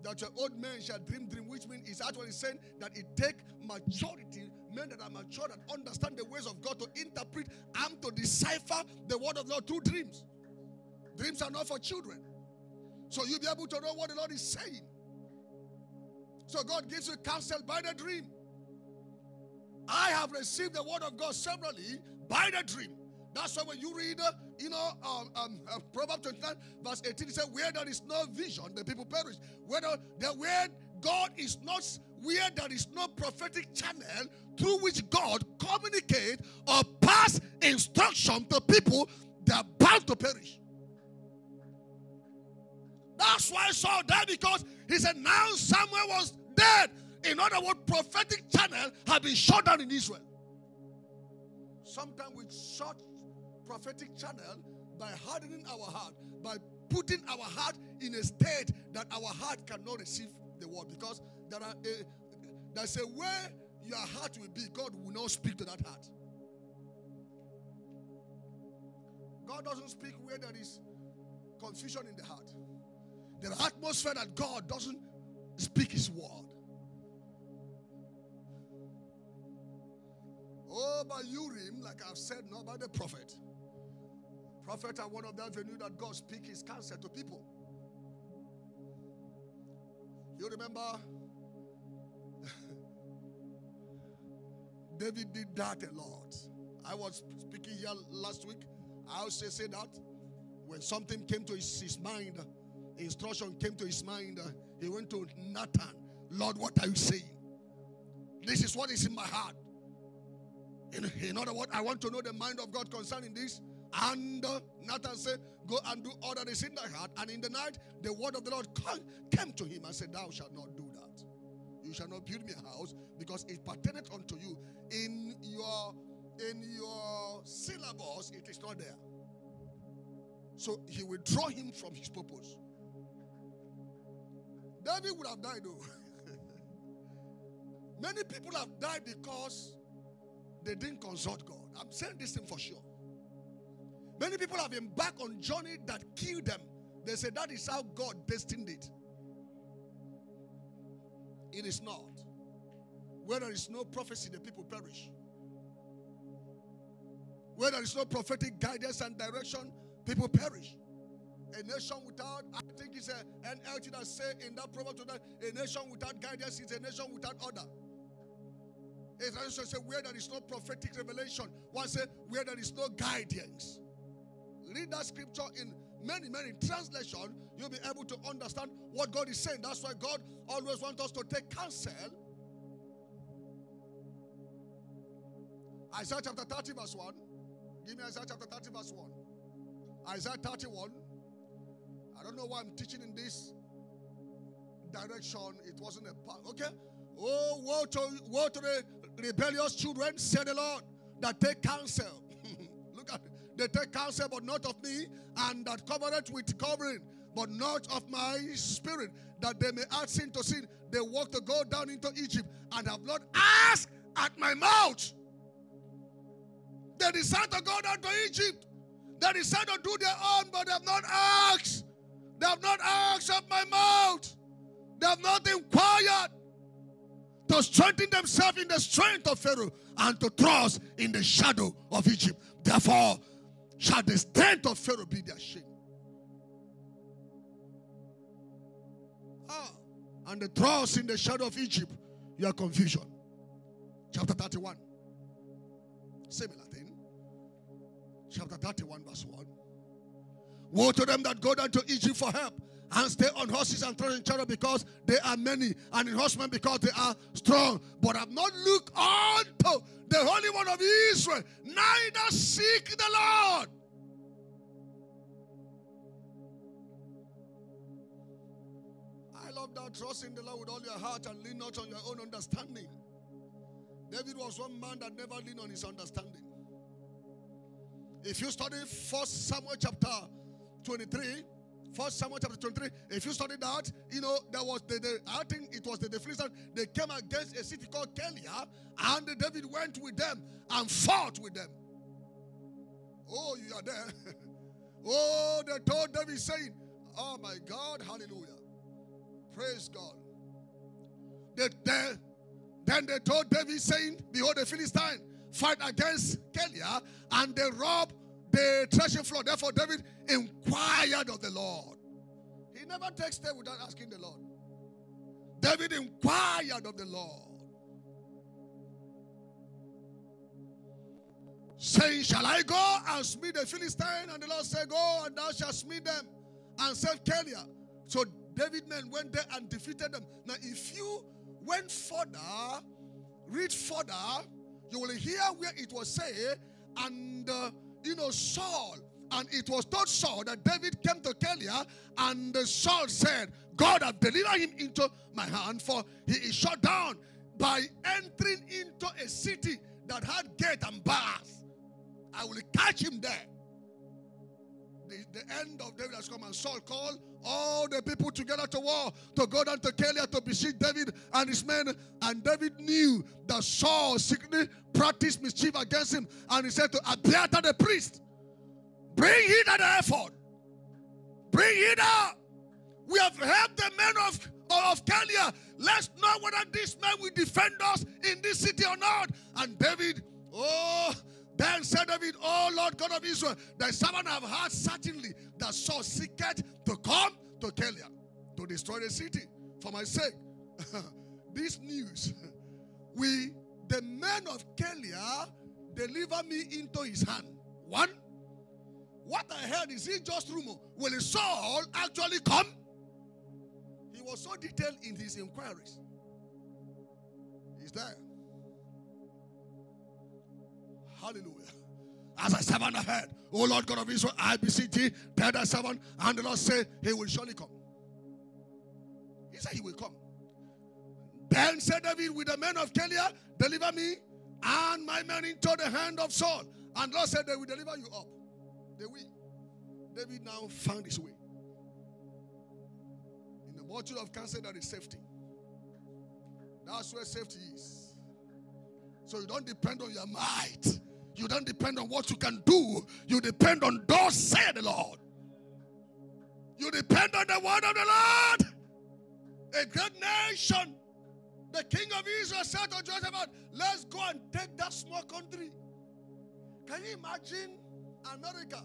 that your old man shall dream dream, which means it's actually saying that it takes maturity, men that are mature and understand the ways of God to interpret and to decipher the word of the Lord through dreams. Dreams are not for children. So you'll be able to know what the Lord is saying. So God gives you counsel by the dream. I have received the word of God severally by the dream. That's why when you read, uh, you know, um, um, uh, Proverbs twenty-nine, verse eighteen, it says, where there is no vision, the people perish. Where, the, where God is not, where there is no prophetic channel through which God communicates or pass instruction to people, they are bound to perish. That's why Saul died, because he said, now Samuel was dead. In other words, prophetic channel had been shut down in Israel. Sometimes we shut prophetic channel by hardening our heart, by putting our heart in a state that our heart cannot receive the word, because there are a, there's a way your heart will be. God will not speak to that heart. God doesn't speak where there is confusion in the heart. There are atmosphere that God doesn't speak his word. Oh, by Urim, like I've said, not by the prophet. Prophets are one of the avenues that God speaks his counsel to people. You remember? David did that a lot. I was speaking here last week. I also say that when something came to his, his mind, instruction came to his mind, uh, he went to Nathan. Lord, what are you saying? This is what is in my heart. In, in other words, I want to know the mind of God concerning this. And uh, Nathan said, go and do all that is in thy heart. And in the night, the word of the Lord came to him and said, thou shalt not do that. You shall not build me a house, because it pertaineth unto you. In your, in your syllabus, it is not there. So he will draw him from his purpose. David would have died though. Many people have died because they didn't consult God. I'm saying this thing for sure. Many people have embarked on journey that killed them. They say that is how God destined it. It is not. Where there is no prophecy, the people perish. Where there is no prophetic guidance and direction, people perish. A nation without, I think it's a, an L T that say in that proverb that a nation without guidance is a nation without order. A tradition says where there is no prophetic revelation. One says where there is no guidance. Read that scripture in many, many translations. You'll be able to understand what God is saying. That's why God always wants us to take counsel. Isaiah chapter thirty verse one. Give me Isaiah chapter thirty verse one. Isaiah thirty-one. I don't know why I'm teaching in this direction. It wasn't a part. Okay. Oh, woe to, woe to the rebellious children, said the Lord, that take counsel. Look at it. They take counsel, but not of me, and that covereth with covering, but not of my spirit, that they may add sin to sin. They walk to go down into Egypt, and have not asked at my mouth. They decide to go down to Egypt. They decide to do their own, but they have not asked. They have not asked at my mouth. They have not inquired to strengthen themselves in the strength of Pharaoh and to trust in the shadow of Egypt. Therefore, shall the strength of Pharaoh be their shame. Ah, and the trust in the shadow of Egypt, your confusion. Chapter thirty-one. Similar thing. Chapter thirty-one, verse one. Woe to them that go down to Egypt for help, and stay on horses and tread in chariots, because they are many, and in horsemen because they are strong. But have not looked unto the Holy One of Israel, neither seek the Lord. I love that. Trust in the Lord with all your heart and lean not on your own understanding. David was one man that never leaned on his understanding. If you study First Samuel chapter twenty-three, First Samuel chapter twenty-three, if you study that, you know, there was the, the I think it was the, the Philistines. They came against a city called Keilah, and David went with them and fought with them. Oh, you are there. Oh, they told David, saying, oh my God, hallelujah. Praise God. They, they, then they told David, saying, behold, the Philistine fight against Keilah, and they robbed the threshing floor. Therefore, David inquired of the Lord. He never takes them without asking the Lord. David inquired of the Lord, saying, shall I go and smite the Philistine? And the Lord said, go, and thou shalt smite them, and save Keilah. So David men went there and defeated them. Now, if you went further, read further, you will hear where it was said, and uh, you know, Saul, and it was not Saul that David came to Keilah, and Saul said, God have delivered him into my hand, for he is shot down by entering into a city that had gate and bars. I will catch him there. The, the end of David has come, and Saul called all the people together to war, to go down to Keilah to besiege David and his men. And David knew that Saul secretly practiced mischief against him, and he said to Abiathar the priest, bring hither the effort. Bring hither. We have helped the men of, of Keilah. Let's know whether these men will defend us in this city or not. And David, oh... Then said David, O Lord God of Israel, thy servant have heard certainly that Saul seeketh to come to Keilah to destroy the city. for my sake, this news, we, the men of Keilah, deliver me into his hand. One, what I heard is it just rumor? Will Saul actually come? He was so detailed in his inquiries. He's there. Hallelujah. As a servant ahead, O Lord God of Israel, I beseech thee, tell thy servant, and the Lord said, he will surely come. He said he will come. Then said David, with the men of Keilah, deliver me and my men into the hand of Saul. And the Lord said, they will deliver you up. They will. David now found his way. In the multitude of counsel, there is safety. That's where safety is. So you don't depend on your might. You don't depend on what you can do. You depend on thus said the Lord. You depend on the word of the Lord. A great nation. The king of Israel said to Joseph, let's go and take that small country. Can you imagine America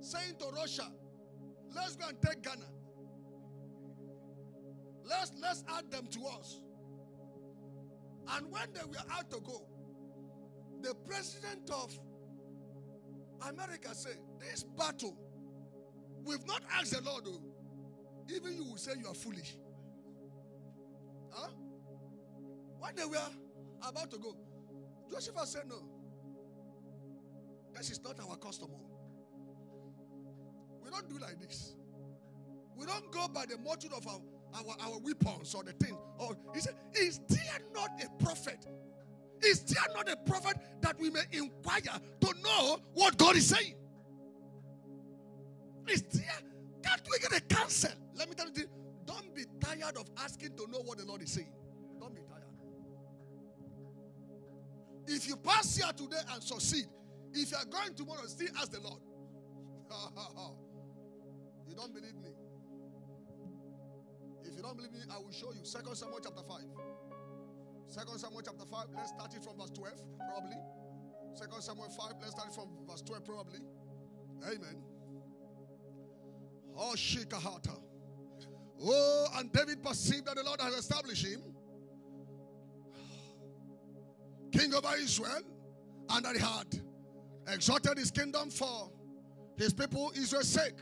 saying to Russia, let's go and take Ghana. Let's, let's add them to us. And when they were out to go, the president of America said, this battle, we've not asked the Lord, though. Even you will say you are foolish. Huh? When they were about to go, Joseph said, no. This is not our custom. We don't do like this. We don't go by the multitude of our, our, our weapons or the things. Or he said, is there not a prophet? Is there not a prophet that we may inquire to know what God is saying? Is there? Can't we get a counsel? Let me tell you this. Don't be tired of asking to know what the Lord is saying. Don't be tired. If you pass here today and succeed, if you are going tomorrow, still ask the Lord. You don't believe me? If you don't believe me, I will show you. Second Samuel chapter five. Second Samuel chapter five, let's start it from verse twelve, probably. Second Samuel five, let's start it from verse twelve, probably. Amen. Oh, Shikahata. Oh, and David perceived that the Lord has established him king over Israel, and that he had exalted his kingdom for his people Israel's sake.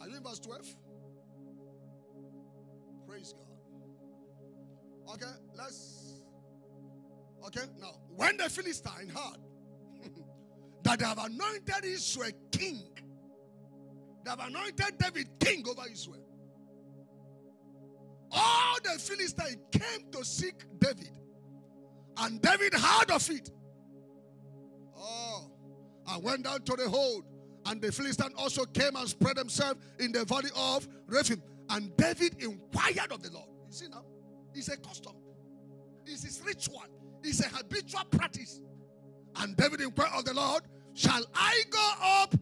Are you in verse twelve? Praise God. Okay, let's. Okay, now, when the Philistine heard that they have anointed Israel king, they have anointed David king over Israel, all the Philistines came to seek David. And David heard of it. Oh, I went down to the hold. And the Philistines also came and spread themselves in the valley of Rephaim. And David inquired of the Lord. You see now, it's a custom. It's his ritual. It's a habitual practice. And David inquired of the Lord, shall I go up?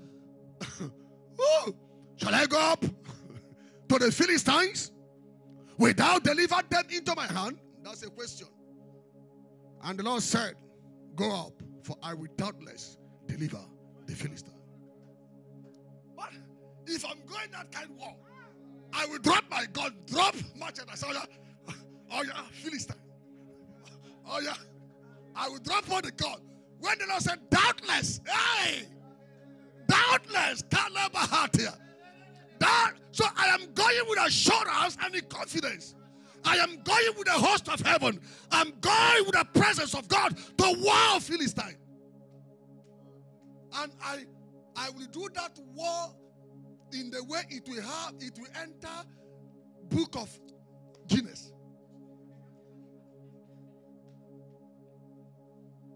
Ooh, shall I go up to the Philistines without delivering them into my hand? That's a question. And the Lord said, go up, for I will doubtless deliver the Philistine. But if I'm going that kind of war, I will drop my gun, drop merchandise. I say, oh yeah, oh yeah, Philistine. Oh yeah, I will drop all the gun. When the Lord said, doubtless, hey, doubtless, Caleb heart here. That, so I am going with assurance and in confidence. I am going with the host of heaven. I'm going with the presence of God to war of Philistine. And I, I will do that war in the way it will have, it will enter book of Guinness.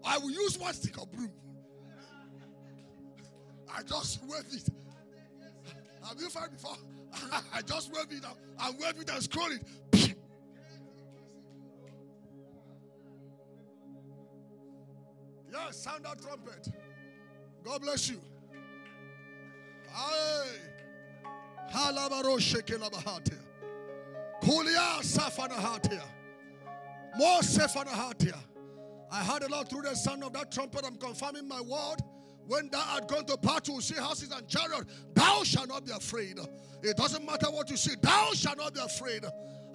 I will use one stick of broom. I just wave it. Have you found before? I just wave it out. I wave it and scroll it. Yes, sound that trumpet. God bless you. Aye. Halabaro shekelabahatia. Kulia safanahatia. More safanahatia. I heard a lot through the sound of that trumpet. I'm confirming my word. When thou art gone to battle, see horses and chariots, thou shalt not be afraid. It doesn't matter what you see, thou shalt not be afraid.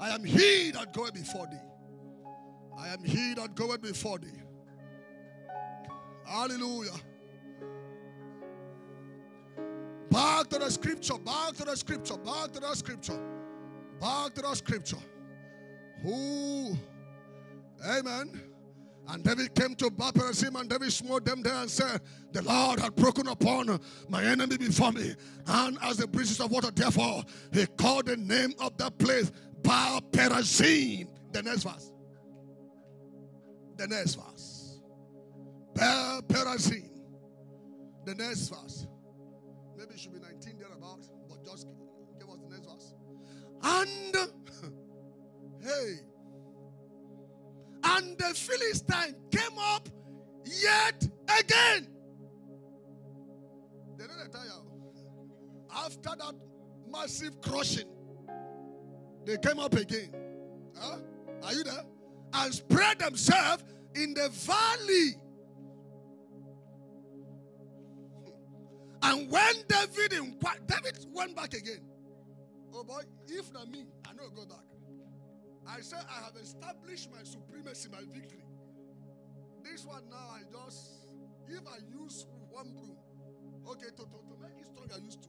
I am he that goeth before thee. I am he that goeth before thee. Hallelujah. Back to the scripture, back to the scripture, back to the scripture, back to the scripture. Who? Amen. And David came to Baal-perazim, and David smote them there and said, the Lord had broken upon my enemy before me, and as the breezes of water, therefore, he called the name of that place Baal-perazim. The next verse. The next verse. Baal-perazim. The next verse. Maybe it should be nineteen thereabouts, but just give us the next verse. And, hey, and the Philistine came up yet again. They didn't tell you. After that massive crushing, they came up again. Huh? Are you there? And spread themselves in the valley. And when David inquired, David went back again. Oh boy, if not me, I know go back. I said, I have established my supremacy, my victory. This one now, I just, if I use one broom, okay, to, to, to make it strong, I use two.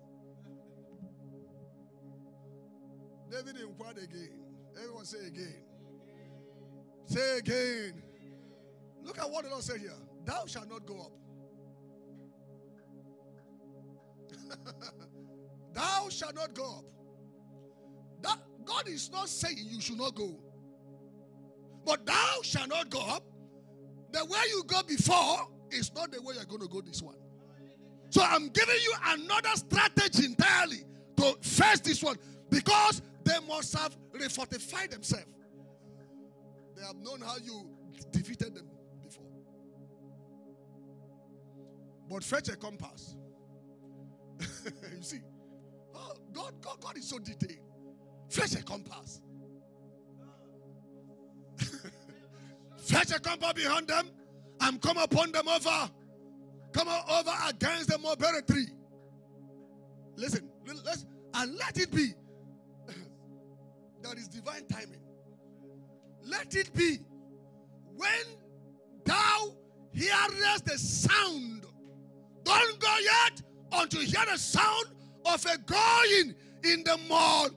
David inquired again. Everyone say again. Say again. Look at what the Lord said here. Thou shalt not go up. Thou shalt not go up. That, God is not saying you should not go. But thou shalt not go up. The way you go before is not the way you're going to go this one. So I'm giving you another strategy entirely to face this one. Because they must have refortified themselves. They have known how you defeated them before. But fetch a compass. You see, oh, God, God, God is so detailed. Fetch a compass. Fetch a compass behind them and come upon them over. Come over against the mulberry tree. Listen, let's, and let it be. There is divine timing. Let it be when thou hearest the sound. Don't go yet until you hear the sound of a going in the mall.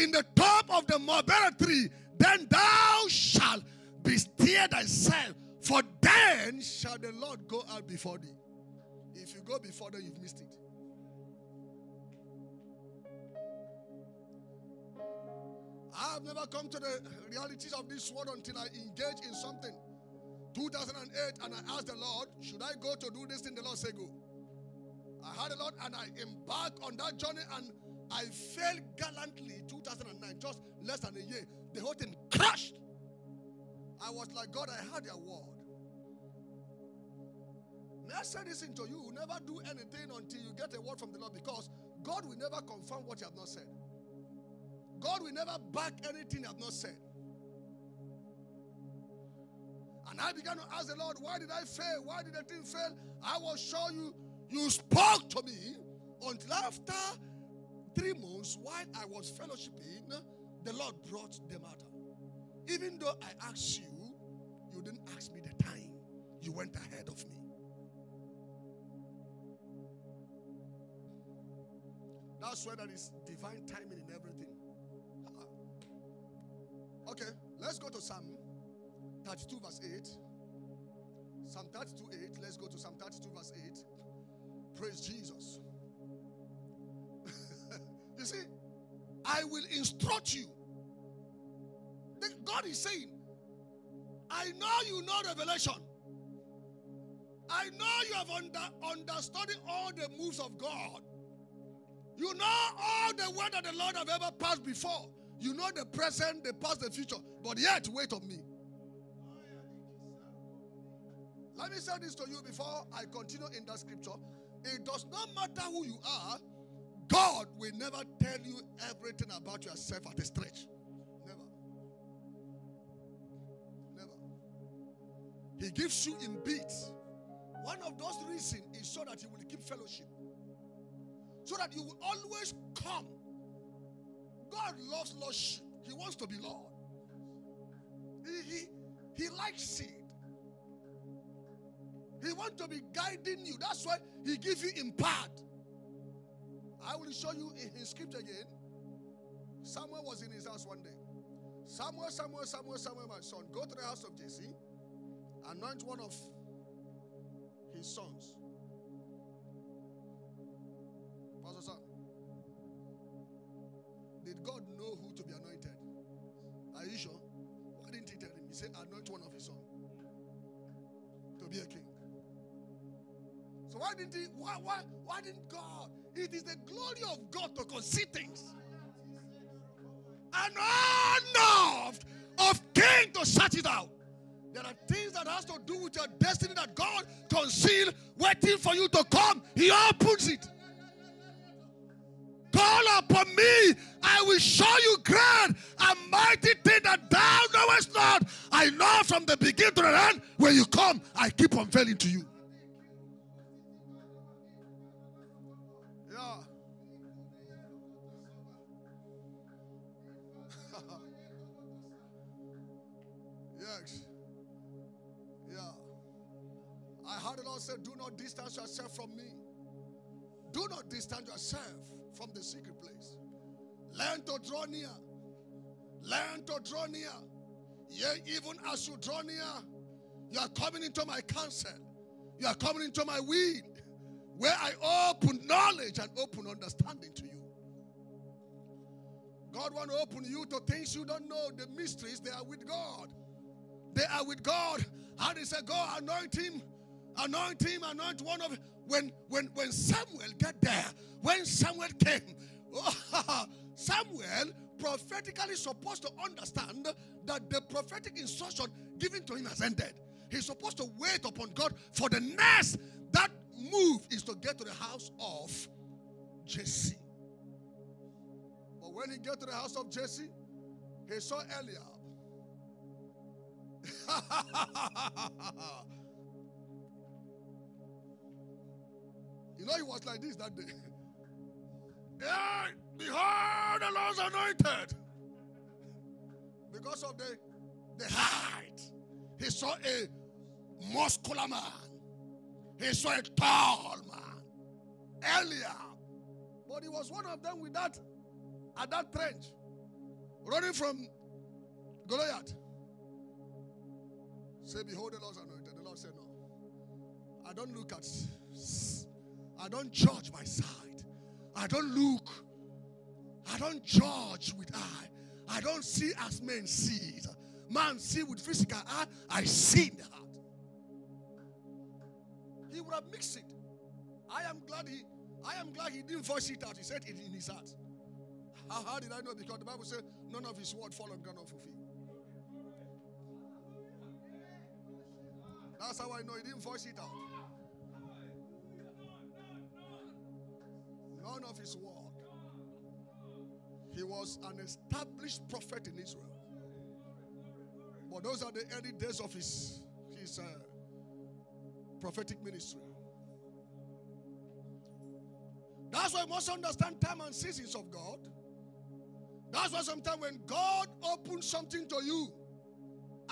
In the top of the mulberry tree, then thou shalt bestir thyself, for then shall the Lord go out before thee. If you go before them, you've missed it. I have never come to the realities of this word until I engage in something. two thousand eight, and I asked the Lord, should I go to do this thing? The Lord said, go. I had a lot, and I embarked on that journey, and I failed gallantly in two thousand nine, just less than a year. The whole thing crashed. I was like, God, I had your word. May I say this into you? You never do anything until you get a word from the Lord, because God will never confirm what you have not said. God will never back anything you have not said. And I began to ask the Lord, why did I fail? Why did the thing fail? I was sure you, you spoke to me until after three months while I was fellowshipping, the Lord brought them out. Even though I asked you, you didn't ask me the time. You went ahead of me. That's why there is divine timing in everything. Okay, let's go to Psalm thirty-two verse eight. Psalm thirty-two eight. Let's go to Psalm thirty-two verse eight. Praise Jesus. You see, I will instruct you. God is saying, I know you know revelation. I know you have under, understood all the moves of God. You know all the word that the Lord have ever passed before. You know the present, the past, the future. But yet, wait on me. Let me say this to you before I continue in that scripture. It does not matter who you are. God will never tell you everything about yourself at a stretch. Never. Never. He gives you in bits One of those reasons is so that you will keep fellowship. So that you will always come. God loves lordship. He wants to be Lord. He, he, he likes it. He wants to be guiding you. That's why he gives you in part. I will show you in his scripture again. Samuel was in his house one day. Samuel, Samuel, Samuel, Samuel, my son, go to the house of Jesse, anoint one of his sons. Pastor Sam, did God know who to be anointed? Are you sure? Why didn't he tell him? He said, anoint one of his sons to be a king. So why didn't he, why, why, why didn't God? It is the glory of God to concede things. An honor of king to search it out. There are things that has to do with your destiny that God concealed, waiting for you to come. He opens it. Call upon me. I will show you great and mighty thing that thou knowest not. I know from the beginning to the end. When you come, I keep unveiling to you. Yeah. Yes. Yeah. I heard the Lord say, do not distance yourself from me. Do not distance yourself from the secret place. Learn to draw near. Learn to draw near. Yea, even as you draw near, you are coming into my counsel. You are coming into my will, where I open knowledge and open understanding to you. God wants to open you to things you don't know. The mysteries, they are with God. They are with God. How they say, go anoint him, anoint him, anoint one of. When when when Samuel got there, when Samuel came, Samuel prophetically supposed to understand that the prophetic instruction given to him has ended. He's supposed to wait upon God for the next. That move is to get to the house of Jesse. But when he got to the house of Jesse, he saw Eliab. You know, he was like this that day. Yeah, behold, the Lord's anointed. Because of the, the height, he saw a muscular man. He saw a tall man. Eliab. But he was one of them with that. At that trench, running from Goliath, say, behold, the Lord's anointed. The Lord said, no. I don't look at, I don't judge by sight. I don't look. I don't judge with eye. I don't see as men see. Man see with physical eye. I see in the heart. He would have mixed it. I am glad he, I am glad he didn't voice it out. He said it in his heart. How did I know? Because the Bible says none of his word fall on ground unfulfilled. That's how I know he didn't voice it out. None of his word. He was an established prophet in Israel. But those are the early days of his, his uh, prophetic ministry. That's why we must understand time and seasons of God. That's why sometimes when God opens something to you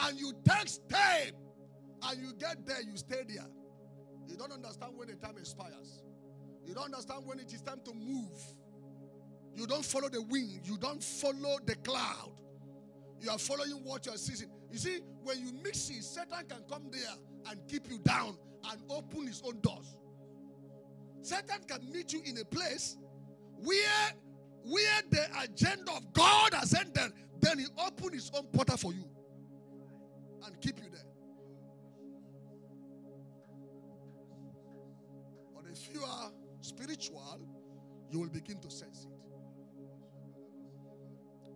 and you take step and you get there, you stay there. You don't understand when the time expires. You don't understand when it is time to move. You don't follow the wind. You don't follow the cloud. You are following what you are seeing. You see, when you mix it, Satan can come there and keep you down and open his own doors. Satan can meet you in a place where where the agenda of God has ended, then he opened his own portal for you and keep you there. But if you are spiritual, you will begin to sense it.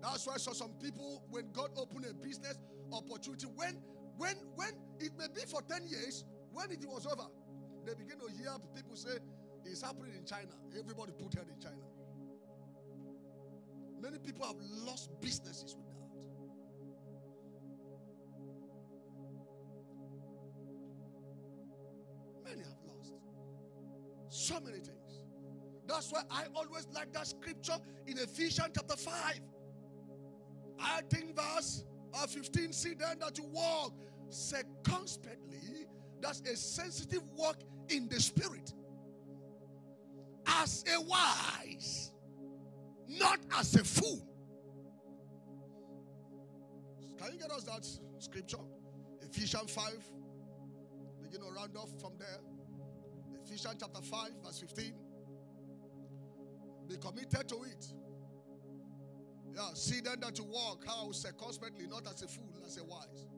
That's why for some people, when God opened a business opportunity, when when when it may be for ten years, when it was over, they begin to hear people say, it's happening in China. Everybody put head in China. Many people have lost businesses with that. many have lost. So many things. That's why I always like that scripture in Ephesians chapter five. I think verse fifteen, see then that you walk circumspectly. That's a sensitive walk in the spirit. As a wise, not as a fool. Can you get us that scripture? Ephesians five. Begin to round off from there. Ephesians chapter five, verse fifteen. Be committed to it. Yeah, see then that you walk how circumspectly, not as a fool, as a wise.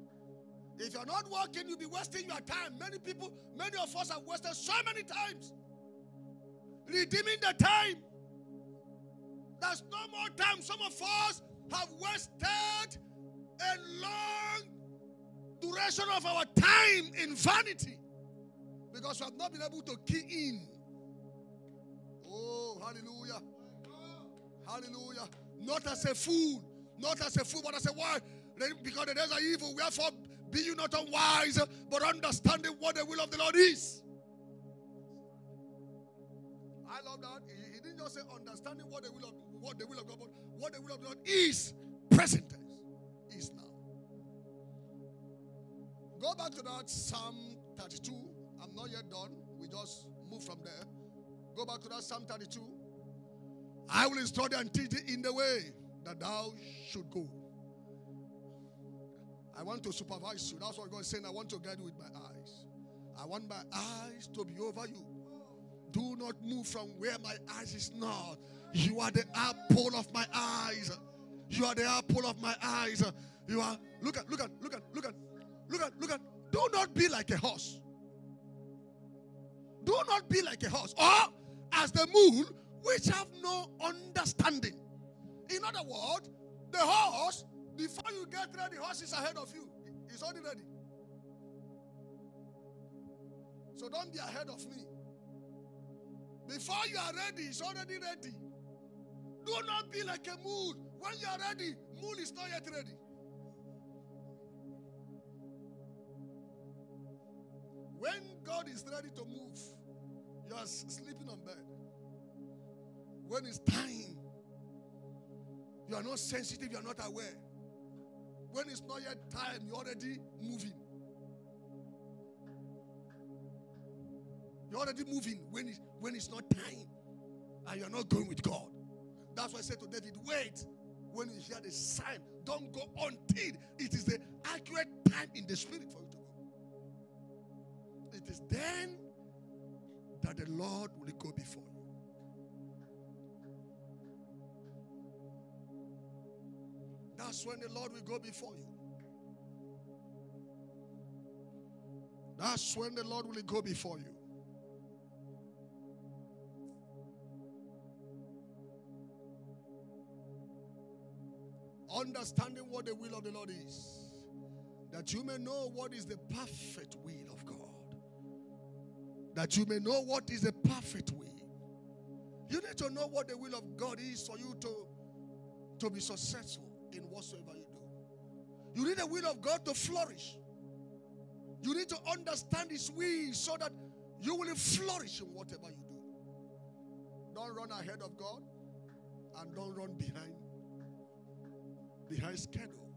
If you're not walking, you'll be wasting your time. Many people, many of us have wasted so many times. Redeeming the time. There's no more time. Some of us have wasted a long duration of our time in vanity because we have not been able to key in. Oh, hallelujah. Hallelujah. Not as a fool. Not as a fool, but as a wise. Because the days are evil. Wherefore, be you not unwise, but understanding what the will of the Lord is. I love that. He, he didn't just say understanding what the will of what the will of God, but what the will of the Lord is. Present tense is now. Go back to that Psalm thirty-two. I'm not yet done. We just move from there. Go back to that Psalm thirty-two. I will instruct thee and teach thee in the way that thou should go. I want to supervise you. That's what God is saying. I want to guide you with my eyes. I want my eyes to be over you. Do not move from where my eyes is not. You are the apple of my eyes. You are the apple of my eyes. You are, look at, look at, look at, look at, look at, look at. Do not be like a horse. Do not be like a horse. Or as the mule, which have no understanding. In other words, the horse, before you get ready, the horse is ahead of you. It's already ready. So don't be ahead of me. Before you are ready, it's already ready. Do not be like a mule. When you are ready, mule is not yet ready. When God is ready to move, you are sleeping on bed. When it's time, you are not sensitive, you are not aware. When it's not yet time, you're already moving. You're already moving when it's, when it's not time. And you're not going with God. That's why I said to David, wait. When you hear the sign, don't go until it is the accurate time in the spirit for you to go. It is then that the Lord will go before you. That's when the Lord will go before you. That's when the Lord will go before you. Understanding what the will of the Lord is, that you may know what is the perfect will of God. That you may know what is the perfect will. You need to know what the will of God is for you to, to be successful in whatsoever you do. You need the will of God to flourish. You need to understand His will so that you will flourish in whatever you do. Don't run ahead of God and don't run behind. Behind schedule.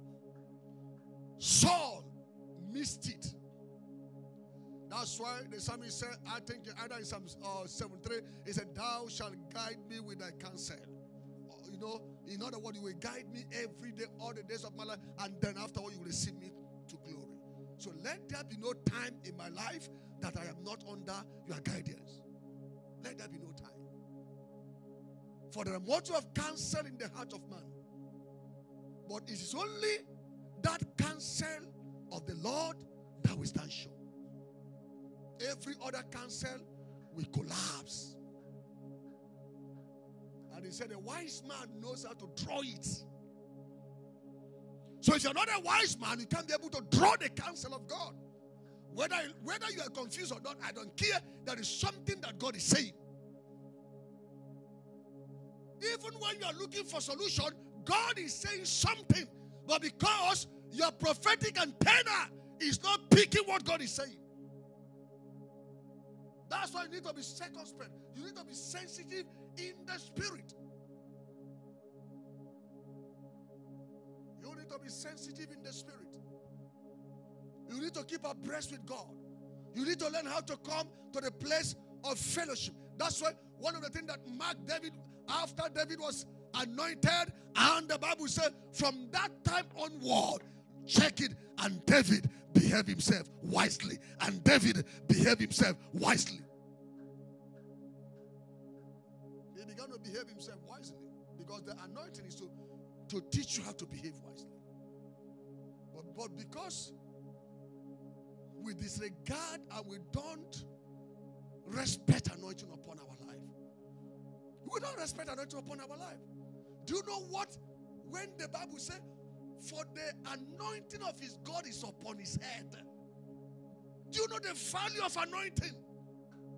Saul missed it. That's why the psalmist said, I think either in Psalm uh, seven three, he said, thou shalt guide me with thy counsel. You know, in other words, you will guide me every day, all the days of my life, and then afterward you will receive me to glory. So let there be no time in my life that I am not under your guidance. Let there be no time. For there are motives of counsel in the heart of man. But it is only that counsel of the Lord that will stand sure. Every other counsel will collapse. And he said, a wise man knows how to draw it. So if you're not a wise man, you can't be able to draw the counsel of God. Whether, whether you are confused or not, I don't care. There is something that God is saying. Even when you are looking for solution, God is saying something, but because your prophetic antenna is not picking what God is saying, That's why you need to be circumspect. You need to be sensitive in the spirit. You need to be sensitive in the spirit. You need to keep abreast with God. You need to learn how to come to the place of fellowship. That's why one of the things that marked David after David was anointed, and the Bible said from that time onward, check it, and David behaved himself wisely. And David behaved himself wisely. He began to behave himself wisely because the anointing is to, to teach you how to behave wisely. But, but because we disregard and we don't respect anointing upon our life. We don't respect anointing upon our life. Do you know what? When the Bible says, for the anointing of his God is upon his head. Do you know the value of anointing?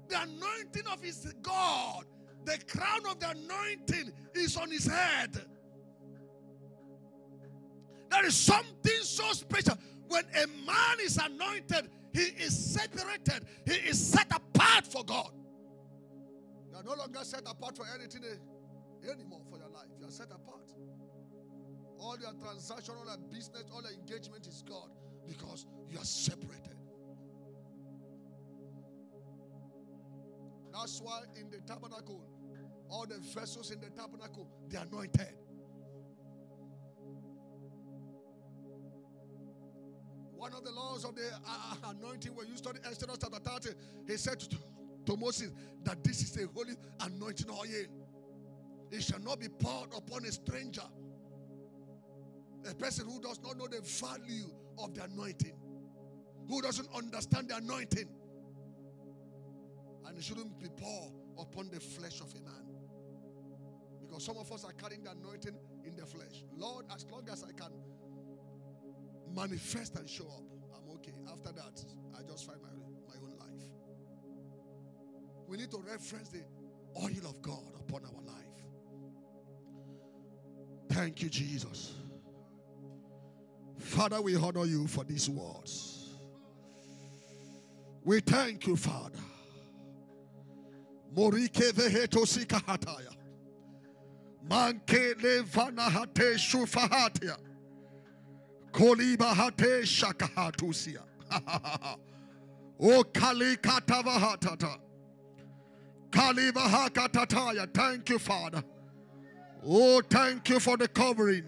The anointing of his God, the crown of the anointing is on his head. There is something so special. When a man is anointed, he is separated. He is set apart for God. You are no longer set apart for anything anymore for your life. You are set apart. All your transaction, all your business, all your engagement is God because you are separated. That's why in the tabernacle, all the vessels in the tabernacle, they are anointed. One of the laws of the uh, anointing, when you study Exodus chapter thirty, he said to, to Moses that this is a holy anointing oil. It shall not be poured upon a stranger. A person who does not know the value of the anointing, who doesn't understand the anointing, and it shouldn't be poured upon the flesh of a man. Because some of us are carrying the anointing in the flesh. Lord, as long as I can manifest and show up, I'm okay. After that, I just find my, my own life. We need to reference the oil of God upon our life. Thank you, Jesus. Father, we honor you for these words. We thank you, Father. Morike vehetosika hataya. Manke levana hate shufahatia. Koliba hate shakahatusia. O kali katavahatata. Kalivahakatataya. Thank you, Father. Oh, thank you for the covering.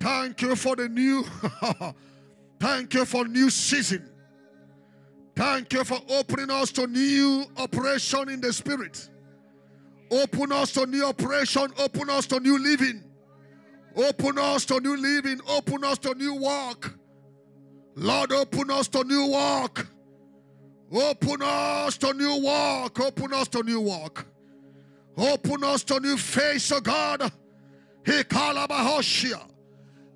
Thank you for the new. Thank you for new season. Thank you for opening us to new operation in the spirit. Open us to new operation. Open us to new living. Open us to new living. Open us to new work. Lord, open us to new work. Open us to new work. Open us to new work. Open us to new face, O God. He called Bahoshia.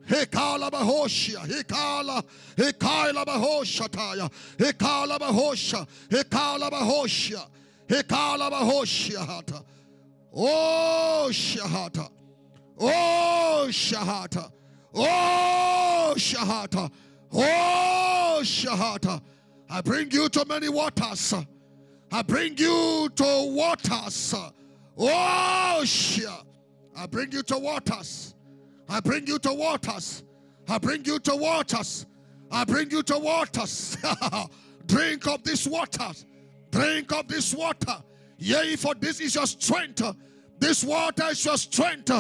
Hekala Bahoshia, Hekala, Hekala Bahoshataya, Hekala Bahosha, Hekala Bahoshia, Hekala Bahoshia Hata. Oh Shahata, oh Shahata, oh Shahata, oh Shahata. I bring you to many waters. I bring you to waters. Oh Shia, I bring you to waters. I bring you to waters. I bring you to waters. I bring you to waters. Drink of this water. Drink of this water. Yea, for this is your strength. This water is your strength.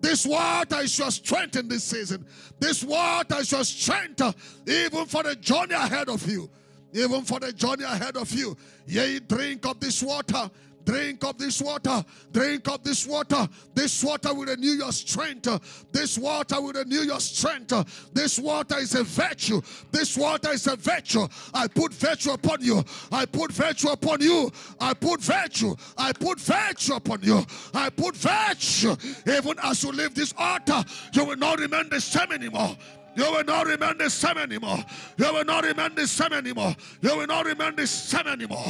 This water is your strength in this season. This water is your strength even for the journey ahead of you. Even for the journey ahead of you. Yea, drink of this water. Drink of this water. Drink of this water. This water will renew your strength. This water will renew your strength. This water is a virtue. This water is a virtue. I put virtue upon you. I put virtue upon you. I put virtue. I put virtue upon you. I put virtue. Even as you leave this altar, you will not remain the same anymore. You will not remain the same anymore. You will not remain the same anymore. You will not remain the same anymore.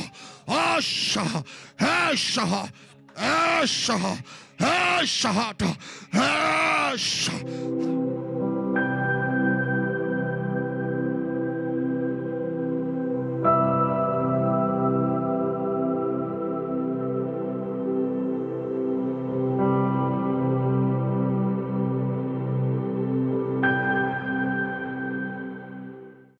Asha, Asha, Asha, Asha, Asha.